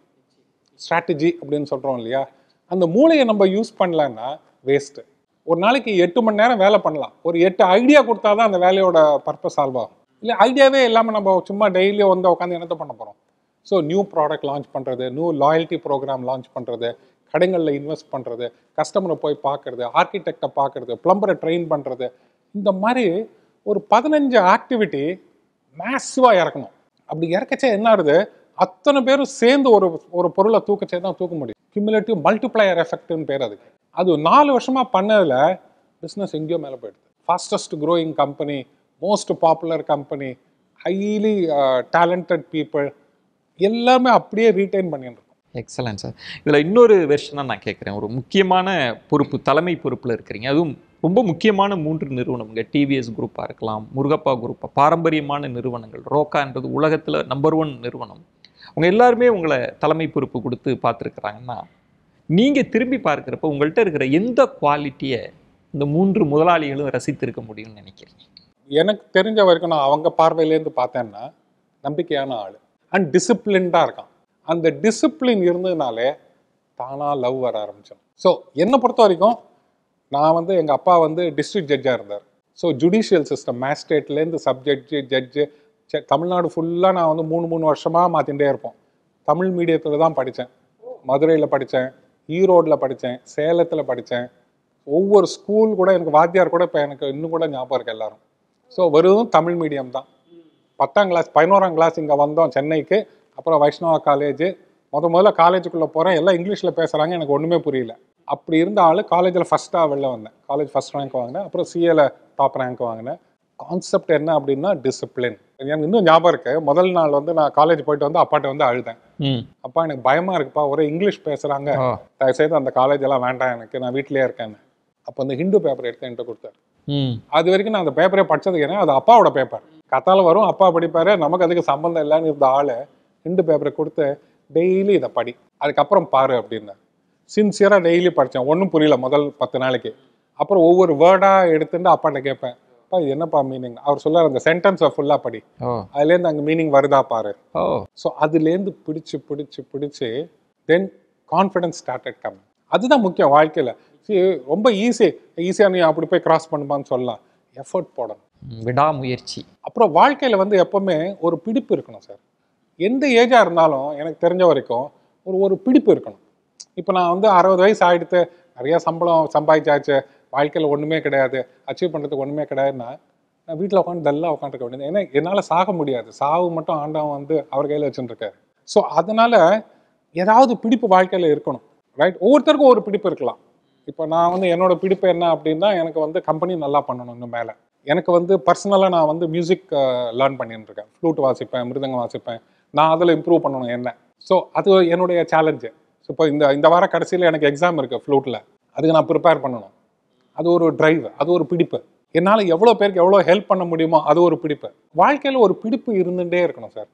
ஸ்ட்ராட்டஜி அப்படின்னு சொல்கிறோம் இல்லையா, அந்த மூளையை நம்ம யூஸ் பண்ணலன்னா வேஸ்ட்டு. ஒரு நாளைக்கு எட்டு மணி நேரம் வேலை பண்ணலாம், ஒரு எட்டு ஐடியா கொடுத்தா தான் அந்த வேலையோட பர்பஸ் சால்வ் ஆகும். இல்லை ஐடியாவே இல்லாமல் நம்ம சும்மா டெய்லியும் வந்து உட்காந்து என்னத்தை பண்ண போகிறோம். ஸோ நியூ ப்ராடக்ட் லான்ச் பண்ணுறது, நியூ லாயல்ட்டி ப்ரோக்ராம் லான்ச் பண்ணுறது, கடைகளில் இன்வெஸ்ட் பண்ணுறது, கஸ்டமரை போய் பார்க்குறது, ஆர்கிடெக்டை பார்க்குறது, பிளம்பரை ட்ரெயின் பண்ணுறது, இந்த மாதிரி ஒரு பதினஞ்சு ஆக்டிவிட்டி மேசிவாக இறக்கணும். அப்படி இறக்கச்சே என்ன ஆகுது, அத்தனை பேரும் சேர்ந்து ஒரு ஒரு பொருளை தூக்கச்சே தான் தூக்க முடியும். கியூமுலேட்டிவ் மல்டிப்ளையர் எஃபெக்ட்னு பேர் அதுக்கு. அது நாலு வருஷமாக பண்ணதில் பிஸ்னஸ் எங்கேயோ மேலே போயிடுது. Fastest growing company, most popular company, highly talented people எல்லாமே அப்படியே ரீட்டைன் பண்ணிடுறோம். Excellent sir. இதில் இன்னொரு வெர்ஷனாக நான் கேட்குறேன், ஒரு முக்கியமான பொறுப்பு, தலைமை பொறுப்பில் இருக்கிறீங்க, அதுவும் ரொம்ப முக்கியமான மூன்று நிறுவனங்கள், டிவிஎஸ் குரூப்பாக இருக்கலாம், முருகப்பா குரூப்பாக, பாரம்பரியமான நிறுவனங்கள், ரோக்கான்றது உலகத்தில் நம்பர் ஒன் நிறுவனம், அவங்க எல்லாருமே உங்களை தலைமை பொறுப்பு கொடுத்து பார்த்துருக்குறாங்கன்னா நீங்கள் திரும்பி பார்க்குறப்ப உங்கள்கிட்ட இருக்கிற எந்த குவாலிட்டியை இந்த மூன்று முதலாளிகளும் ரசித்திருக்க முடியும்னு நினைக்கிறீங்க? எனக்கு தெரிஞ்ச வரைக்கும் நான் அவங்க பார்வையிலேருந்து பார்த்தேன்னா நம்பிக்கையான ஆள் அண்ட் டிசிப்ளின்டாக இருக்கான். அந்த டிசிப்ளின் இருந்ததுனாலே தானாக லவ் வர ஆரம்பித்தோம். ஸோ என்னை பொறுத்த வரைக்கும் நான் வந்து எங்கள் அப்பா வந்து டிஸ்ட்ரிக்ட் ஜட்ஜாக இருந்தார். ஸோ ஜுடிஷியல் சிஸ்டம் மேஜிஸ்ட்ரேட்லேருந்து சப்ஜட்ஜு ஜட்ஜு தமிழ்நாடு ஃபுல்லாக நான் வந்து மூணு மூணு வருஷமாக மாற்றிகிட்டே இருப்போம். தமிழ் மீடியத்தில் தான் படித்தேன், மதுரையில் படித்தேன், ஈரோடில் படித்தேன், சேலத்தில் படித்தேன். ஒவ்வொரு ஸ்கூல் கூட எனக்கு வாத்தியார் கூட இப்போ எனக்கு இன்னும் கூட ஞாபகம் இருக்குது எல்லோரும். ஸோ வெறும் தமிழ் மீடியம் தான். பத்தாம் கிளாஸ் பதினோராம் கிளாஸ் இங்கே வந்தோம் சென்னைக்கு, அப்புறம் வைஷ்ணவா காலேஜ், முத முதல்ல காலேஜுக்குள்ளே போகிறேன், எல்லாம் இங்கிலீஷில் பேசுகிறாங்க, எனக்கு ஒன்றுமே புரியல. அப்படி இருந்த ஆள் காலேஜில் ஃபஸ்ட்டாக வெளில வந்தேன், காலேஜ் ஃபஸ்ட் ரேங்க் வாங்கினேன், அப்புறம் சிஏல டாப் ரேங்க் வாங்கினேன். கான்செப்ட் என்ன அப்படின்னா டிசிப்ளின். எனக்கு இன்னும் ஞாபகம் இருக்கு, முதல் நாள் வந்து நான் காலேஜ் போயிட்டு வந்து அப்பாட்ட வந்து அழுதேன், அப்பா எனக்கு பயமாக இருக்குப்பா, ஒரே இங்கிலீஷ் பேசுகிறாங்க, தயவு செய்து அந்த காலேஜ் எல்லாம் வேண்டாம் எனக்கு, நான் வீட்டிலேயே இருக்கேன்னு. அப்போ அந்த ஹிந்து பேப்பர் எடுத்து என்கிட்ட கொடுத்தாரு. அது வரைக்கும் நான் அந்த பேப்பரே படித்ததுக்கு, ஏன்னா அது அப்பாவோட பேப்பர், கத்தால வரும் அப்பா படிப்பார், நமக்கு அதுக்கு சம்மந்தம் இல்லைன்னு இருந்த ஆள் ரெண்டு பேப்பரை கொடுத்து டெய்லி இதை படி, அதுக்கப்புறம் பாரு அப்படின்னா. sincere daily படிச்சேன் ஒண்ணும் புரியல முதல் ten நாளைக்கு அப்புறம் ஒவ்வொரு வேர்டா எடுத்துட்டு அப்பாட்ட கேப்பேன் அப்பா இது என்னப்பா மீனிங் அவர் சொல்லார் அந்த சென்டென்ஸ் ஃபுல்லா படி அதுல இருந்து அங்க மீனிங் வருதா பாரு சோ அதுல இருந்து பிடிச்சு பிடிச்சு பிடிச்சு then confidence started coming அதுதான் முக்கியம் வாழ்க்கையில ரொம்ப ஈஸி ஈஸியா நீ அப்படி போய் கிராஸ் பண்ணுமான்னு சொல்லலாம் எஃபோர்ட் போடணும் விடா முயற்சி அப்புறம் வாழ்க்கையில வந்து எப்பவுமே ஒரு பிடிப்பு இருக்கணும் சார் எந்த ஏஜா இருந்தாலும் எனக்கு தெரிஞ்ச வரைக்கும் ஒரு ஒரு பிடிப்பு இருக்கணும் இப்போ நான் வந்து sixty வயசு ஆயிடுத்து நிறைய சம்பளம் சம்பாதிச்சாச்சு வாழ்க்கையில ஒண்ணுமே கிடையாது அச்சீவ் பண்றதுக்கு ஒண்ணுமே கிடையாதுன்னா நான் வீட்டில் உட்காந்து டல்லா உட்காந்துருக்க வேண்டியது ஏன்னா என்னால் சாக முடியாது சாவு மட்டும் ஆண்டவன் வந்து அவர் கையில் வச்சுருக்காரு ஸோ அதனால ஏதாவது பிடிப்பு வாழ்க்கையில இருக்கணும் ரைட் ஒவ்வொருத்தருக்கும் ஒரு பிடிப்பு இருக்கலாம் இப்போ நான் வந்து என்னோட பிடிப்பு என்ன அப்படின்னா எனக்கு வந்து கம்பெனி நல்லா பண்ணணும் இன்னும் மேலே எனக்கு வந்து பர்சனலாக நான் வந்து மியூசிக் லேர்ன் பண்ணிட்டு இருக்கேன் ஃப்ளூட் வாசிப்பேன் மிருதங்கம் வாசிப்பேன் நான் அதில் இம்ப்ரூவ் பண்ணணும் என்ன ஸோ அது என்னுடைய சேலஞ்சு ஸோ இப்போ இந்த இந்த வார கடைசியில் எனக்கு எக்ஸாம் இருக்குது ஃப்ளூட்டில் அதுக்கு நான் ப்ரிப்பேர் பண்ணணும் அது ஒரு ட்ரைவ் அது ஒரு பிடிப்பு என்னால் எவ்வளோ பேருக்கு எவ்வளோ ஹெல்ப் பண்ண முடியுமோ அது ஒரு பிடிப்பு வாழ்க்கையில் ஒரு பிடிப்பு இருந்துகிட்டே இருக்கணும் சார்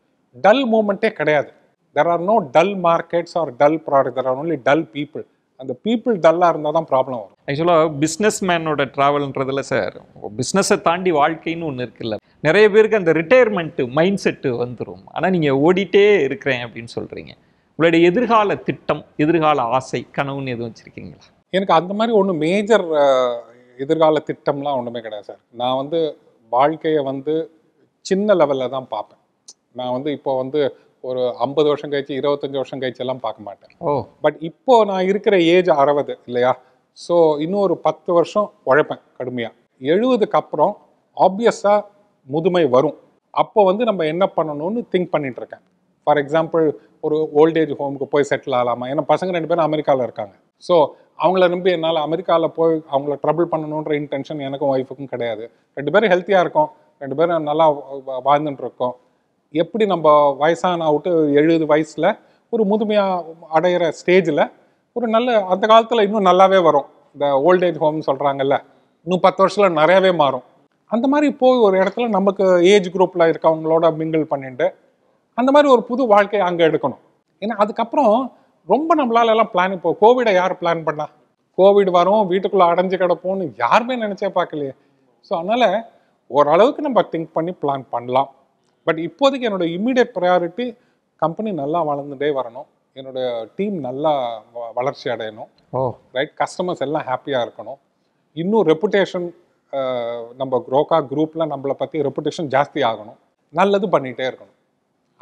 டல் மூமெண்ட்டே கிடையாது there are no dull markets R dull product there are only dull people அந்த பீப்புள் டல்லாக இருந்தால் தான் ப்ராப்ளம் வரும் ஆக்சுவலாக பிஸ்னஸ் மேனோட ட்ராவல்ன்றதுல சார் பிஸ்னஸை தாண்டி வாழ்க்கைன்னு ஒன்று இருக்குல்ல நிறைய பேருக்கு அந்த ரிட்டையர்மெண்ட்டு மைண்ட் செட்டு வந்துடும் ஆனால் நீங்கள் ஓடிட்டே இருக்கிறேன் அப்படின்னு சொல்கிறீங்க உங்களுடைய எதிர்கால திட்டம் எதிர்கால ஆசை கனவுன்னு எதுவும் வச்சுருக்கீங்களா எனக்கு அந்த மாதிரி ஒன்றும் மேஜர் எதிர்கால திட்டம்லாம் ஒன்றுமே கிடையாது சார் நான் வந்து வாழ்க்கையை வந்து சின்ன லெவலில் தான் பார்ப்பேன் நான் வந்து இப்போ வந்து ஒரு ஐம்பது வருஷம் கழிச்சு இருபத்தஞ்சு வருஷம் கழிச்சு எல்லாம் பார்க்க மாட்டேன் ஓ பட் இப்போ நான் இருக்கிற ஏஜ் அறுபது இல்லையா ஸோ இன்னும் ஒரு பத்து வருஷம் உழைப்பேன் கடுமையாக எழுபதுக்கு அப்புறம் ஆப்வியஸாக முதுமை வரும் அப்போ வந்து நம்ம என்ன பண்ணணும்னு திங்க் பண்ணிட்டு இருக்கேன் ஃபார் எக்ஸாம்பிள் ஒரு ஓல்டேஜ் ஹோமுக்கு போய் செட்டில் ஆகலாமா ஏன்னா பசங்க ரெண்டு பேரும் அமெரிக்காவில் இருக்காங்க ஸோ அவங்கள நம்பி என்னால் அமெரிக்காவில் போய் அவங்கள ட்ரபிள் பண்ணணுன்ற இன்டென்ஷன் எனக்கும் ஒய்ஃபுக்கும் கிடையாது ரெண்டு பேரும் ஹெல்த்தியாக இருக்கும் ரெண்டு பேரும் நல்லா வாழ்ந்துட்டு இருக்கோம் எப்படி நம்ம வயசான அவுட்டு எழுபது வயசில் ஒரு முதுமையாக அடையிற ஸ்டேஜில் ஒரு நல்ல அந்த காலத்தில் இன்னும் நல்லாவே வரும் இந்த ஓல்டேஜ் ஹோம்னு சொல்கிறாங்கல்ல இன்னும் பத்து வருஷத்தில் நிறையாவே மாறும் அந்த மாதிரி போய் ஒரு இடத்துல நமக்கு ஏஜ் குரூப்பில் இருக்கவங்களோட மிங்கிள் பண்ணிட்டு அந்த மாதிரி ஒரு புது வாழ்க்கையை அங்கே எடுக்கணும் ஏன்னா அதுக்கப்புறம் ரொம்ப நம்மளால எல்லாம் பிளான் இப்போ கோவிடை யார் பிளான் பண்ணா கோவிட் வரும் வீட்டுக்குள்ளே அடைஞ்சு கிடப்போம்னு யாருமே நினச்சே பார்க்கலையே ஸோ அதனால் ஓரளவுக்கு நம்ம திங்க் பண்ணி பிளான் பண்ணலாம் பட் இப்போதைக்கு என்னோடய இம்மீடியட் ப்ரையாரிட்டி கம்பெனி நல்லா வளர்ந்துட்டே வரணும் என்னோடய டீம் நல்லா வளர்ச்சி அடையணும் ரைட் கஸ்டமர்ஸ் எல்லாம் ஹாப்பியாக இருக்கணும் இன்னும் ரெப்புடேஷன் நம்ம ரோகா குரூப்பில் நம்மளை பற்றி ரெப்புடேஷன் ஜாஸ்தி ஆகணும் நல்லது பண்ணிகிட்டே இருக்கணும்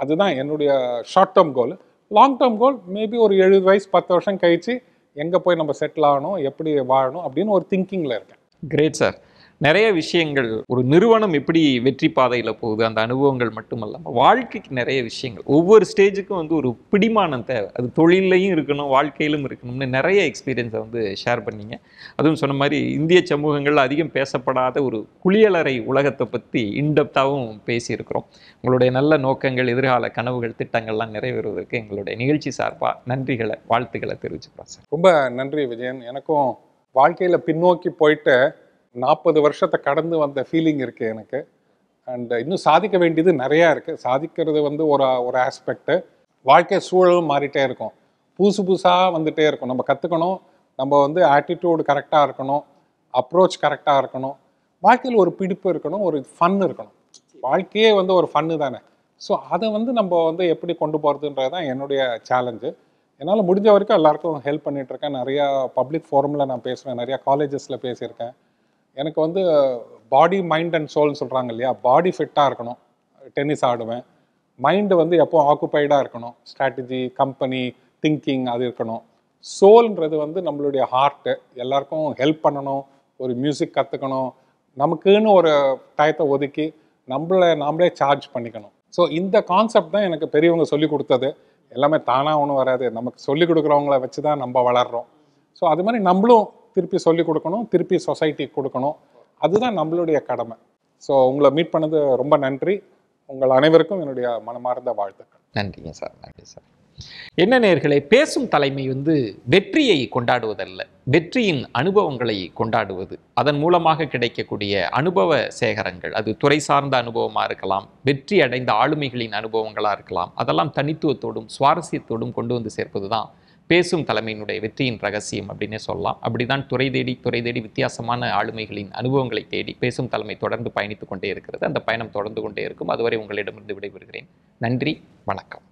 அதுதான் என்னுடைய short term goal long term goal maybe ஒரு எழுபது வயசு பத்து வருஷம் கழித்து எங்கே போய் நம்ம செட்டில் ஆகணும் எப்படி வாழணும் அப்படின்னு ஒரு திங்கிங்கில் இருக்கேன் கிரேட் சார் நிறைய விஷயங்கள் ஒரு நிறுவனம் எப்படி வெற்றி பாதையில் போகுது அந்த அனுபவங்கள் மட்டுமல்லாமல் வாழ்க்கைக்கு நிறைய விஷயங்கள் ஒவ்வொரு ஸ்டேஜுக்கும் வந்து ஒரு பிடிமானம் தேவை அது தொழிலையும் இருக்கணும் வாழ்க்கையிலும் இருக்கணும்னு நிறைய எக்ஸ்பீரியன்ஸை வந்து ஷேர் பண்ணிங்க அதுவும் சொன்ன மாதிரி இந்திய சமூகங்கள் அதிகம் பேசப்படாத ஒரு குளியலறை உலகத்தை பற்றி இன்டெப்தாகவும் பேசியிருக்கிறோம் உங்களுடைய நல்ல நோக்கங்கள் எதிர்கால கனவுகள் திட்டங்கள்லாம் நிறைவேறுவதற்கு எங்களுடைய நிகழ்ச்சி சார்பாக நன்றிகளை வாழ்த்துக்களை தெரிவிச்சுக்கிறோம் சார் ரொம்ப நன்றி விஜயன் எனக்கும் வாழ்க்கையில் பின்னோக்கி போயிட்டு நாற்பது வருஷத்தை கடந்து வந்த ஃபீலிங் இருக்குது எனக்கு அண்ட் இன்னும் சாதிக்க வேண்டியது நிறையா இருக்குது சாதிக்கிறது வந்து ஒரு ஒரு ஆஸ்பெக்ட்டு வாழ்க்கை சூழலும் மாறிட்டே இருக்கும் புதுசு புதுசாக வந்துகிட்டே இருக்கும் நம்ம கற்றுக்கணும் நம்ம வந்து ஆட்டிடியூடு கரெக்டாக இருக்கணும் அப்ரோச் கரெக்டாக இருக்கணும் வாழ்க்கையில் ஒரு பிடிப்பு இருக்கணும் ஒரு ஃபன் இருக்கணும் வாழ்க்கையே வந்து ஒரு ஃபன்னு தானே ஸோ அதை வந்து நம்ம வந்து எப்படி கொண்டு போகிறதுன்றது தான் என்னுடைய சேலஞ்சு என்னால் முடிஞ்ச வரைக்கும் எல்லாருக்கும் ஹெல்ப் பண்ணிகிட்ருக்கேன் நிறையா பப்ளிக் ஃபோரமில் நான் பேசுவேன் நிறையா காலேஜஸில் பேசியிருக்கேன் எனக்கு வந்து பாடி மைண்ட் அண்ட் சோல்னு சொல்கிறாங்க இல்லையா பாடி ஃபிட்டாக இருக்கணும் டென்னிஸ் ஆடுவேன் மைண்டு வந்து எப்போ ஆக்குப்பைடாக இருக்கணும் ஸ்ட்ராட்டஜி கம்பெனி திங்கிங் அது இருக்கணும் சோல்ன்றது வந்து நம்மளுடைய ஹார்ட்டு எல்லாருக்கும் ஹெல்ப் பண்ணணும் ஒரு மியூசிக் கற்றுக்கணும் நமக்குன்னு ஒரு டயத்தை ஒதுக்கி நம்மளை நாமளே சார்ஜ் பண்ணிக்கணும் ஸோ இந்த கான்செப்ட் தான் எனக்கு பெரியவங்க சொல்லிக் கொடுத்தது எல்லாமே தானாக ஒன்றும் வராது நமக்கு சொல்லிக் கொடுக்குறவங்கள வச்சு தான் நம்ம வளர்கிறோம் ஸோ அது மாதிரி நம்மளும் திருப்பி சொல்லிக் கொடுக்கணும் திருப்பி சொசைட்டிக்கு கொடுக்கணும் அதுதான் நம்மளுடைய கடமை ஸோ உங்களை மீட் பண்ணது ரொம்ப நன்றி உங்கள் அனைவருக்கும் என்னுடைய மனமார்ந்த வாழ்த்துக்கள் நன்றிங்க சார் நன்றி சார் என்ன நேயர்களே பேசும் தலைமை வந்து வெற்றியை கொண்டாடுவதல்ல வெற்றியின் அனுபவங்களை கொண்டாடுவது அதன் மூலமாக கிடைக்கக்கூடிய அனுபவ சேகரங்கள் அது துறை சார்ந்த அனுபவமாக இருக்கலாம் வெற்றி அடைந்த ஆளுமைகளின் அனுபவங்களாக இருக்கலாம் அதெல்லாம் தனித்துவத்தோடும் சுவாரஸ்யத்தோடும் கொண்டு வந்து சேர்ப்பது தான் பேசும் தலைமையினுடைய வெற்றியின் ரகசியம் அப்படின்னே சொல்லலாம். அப்படிதான் துறை தேடி துறை தேடி வித்தியாசமான ஆளுமைகளின் அனுபவங்களை தேடி பேசும் தலைமை தொடர்ந்து பயணித்து கொண்டே இருக்கிறது. அந்த பயணம் தொடர்ந்து கொண்டே இருக்கும். அதுவரை உங்களிடமிருந்து விடைபெறுகிறேன். நன்றி, வணக்கம்.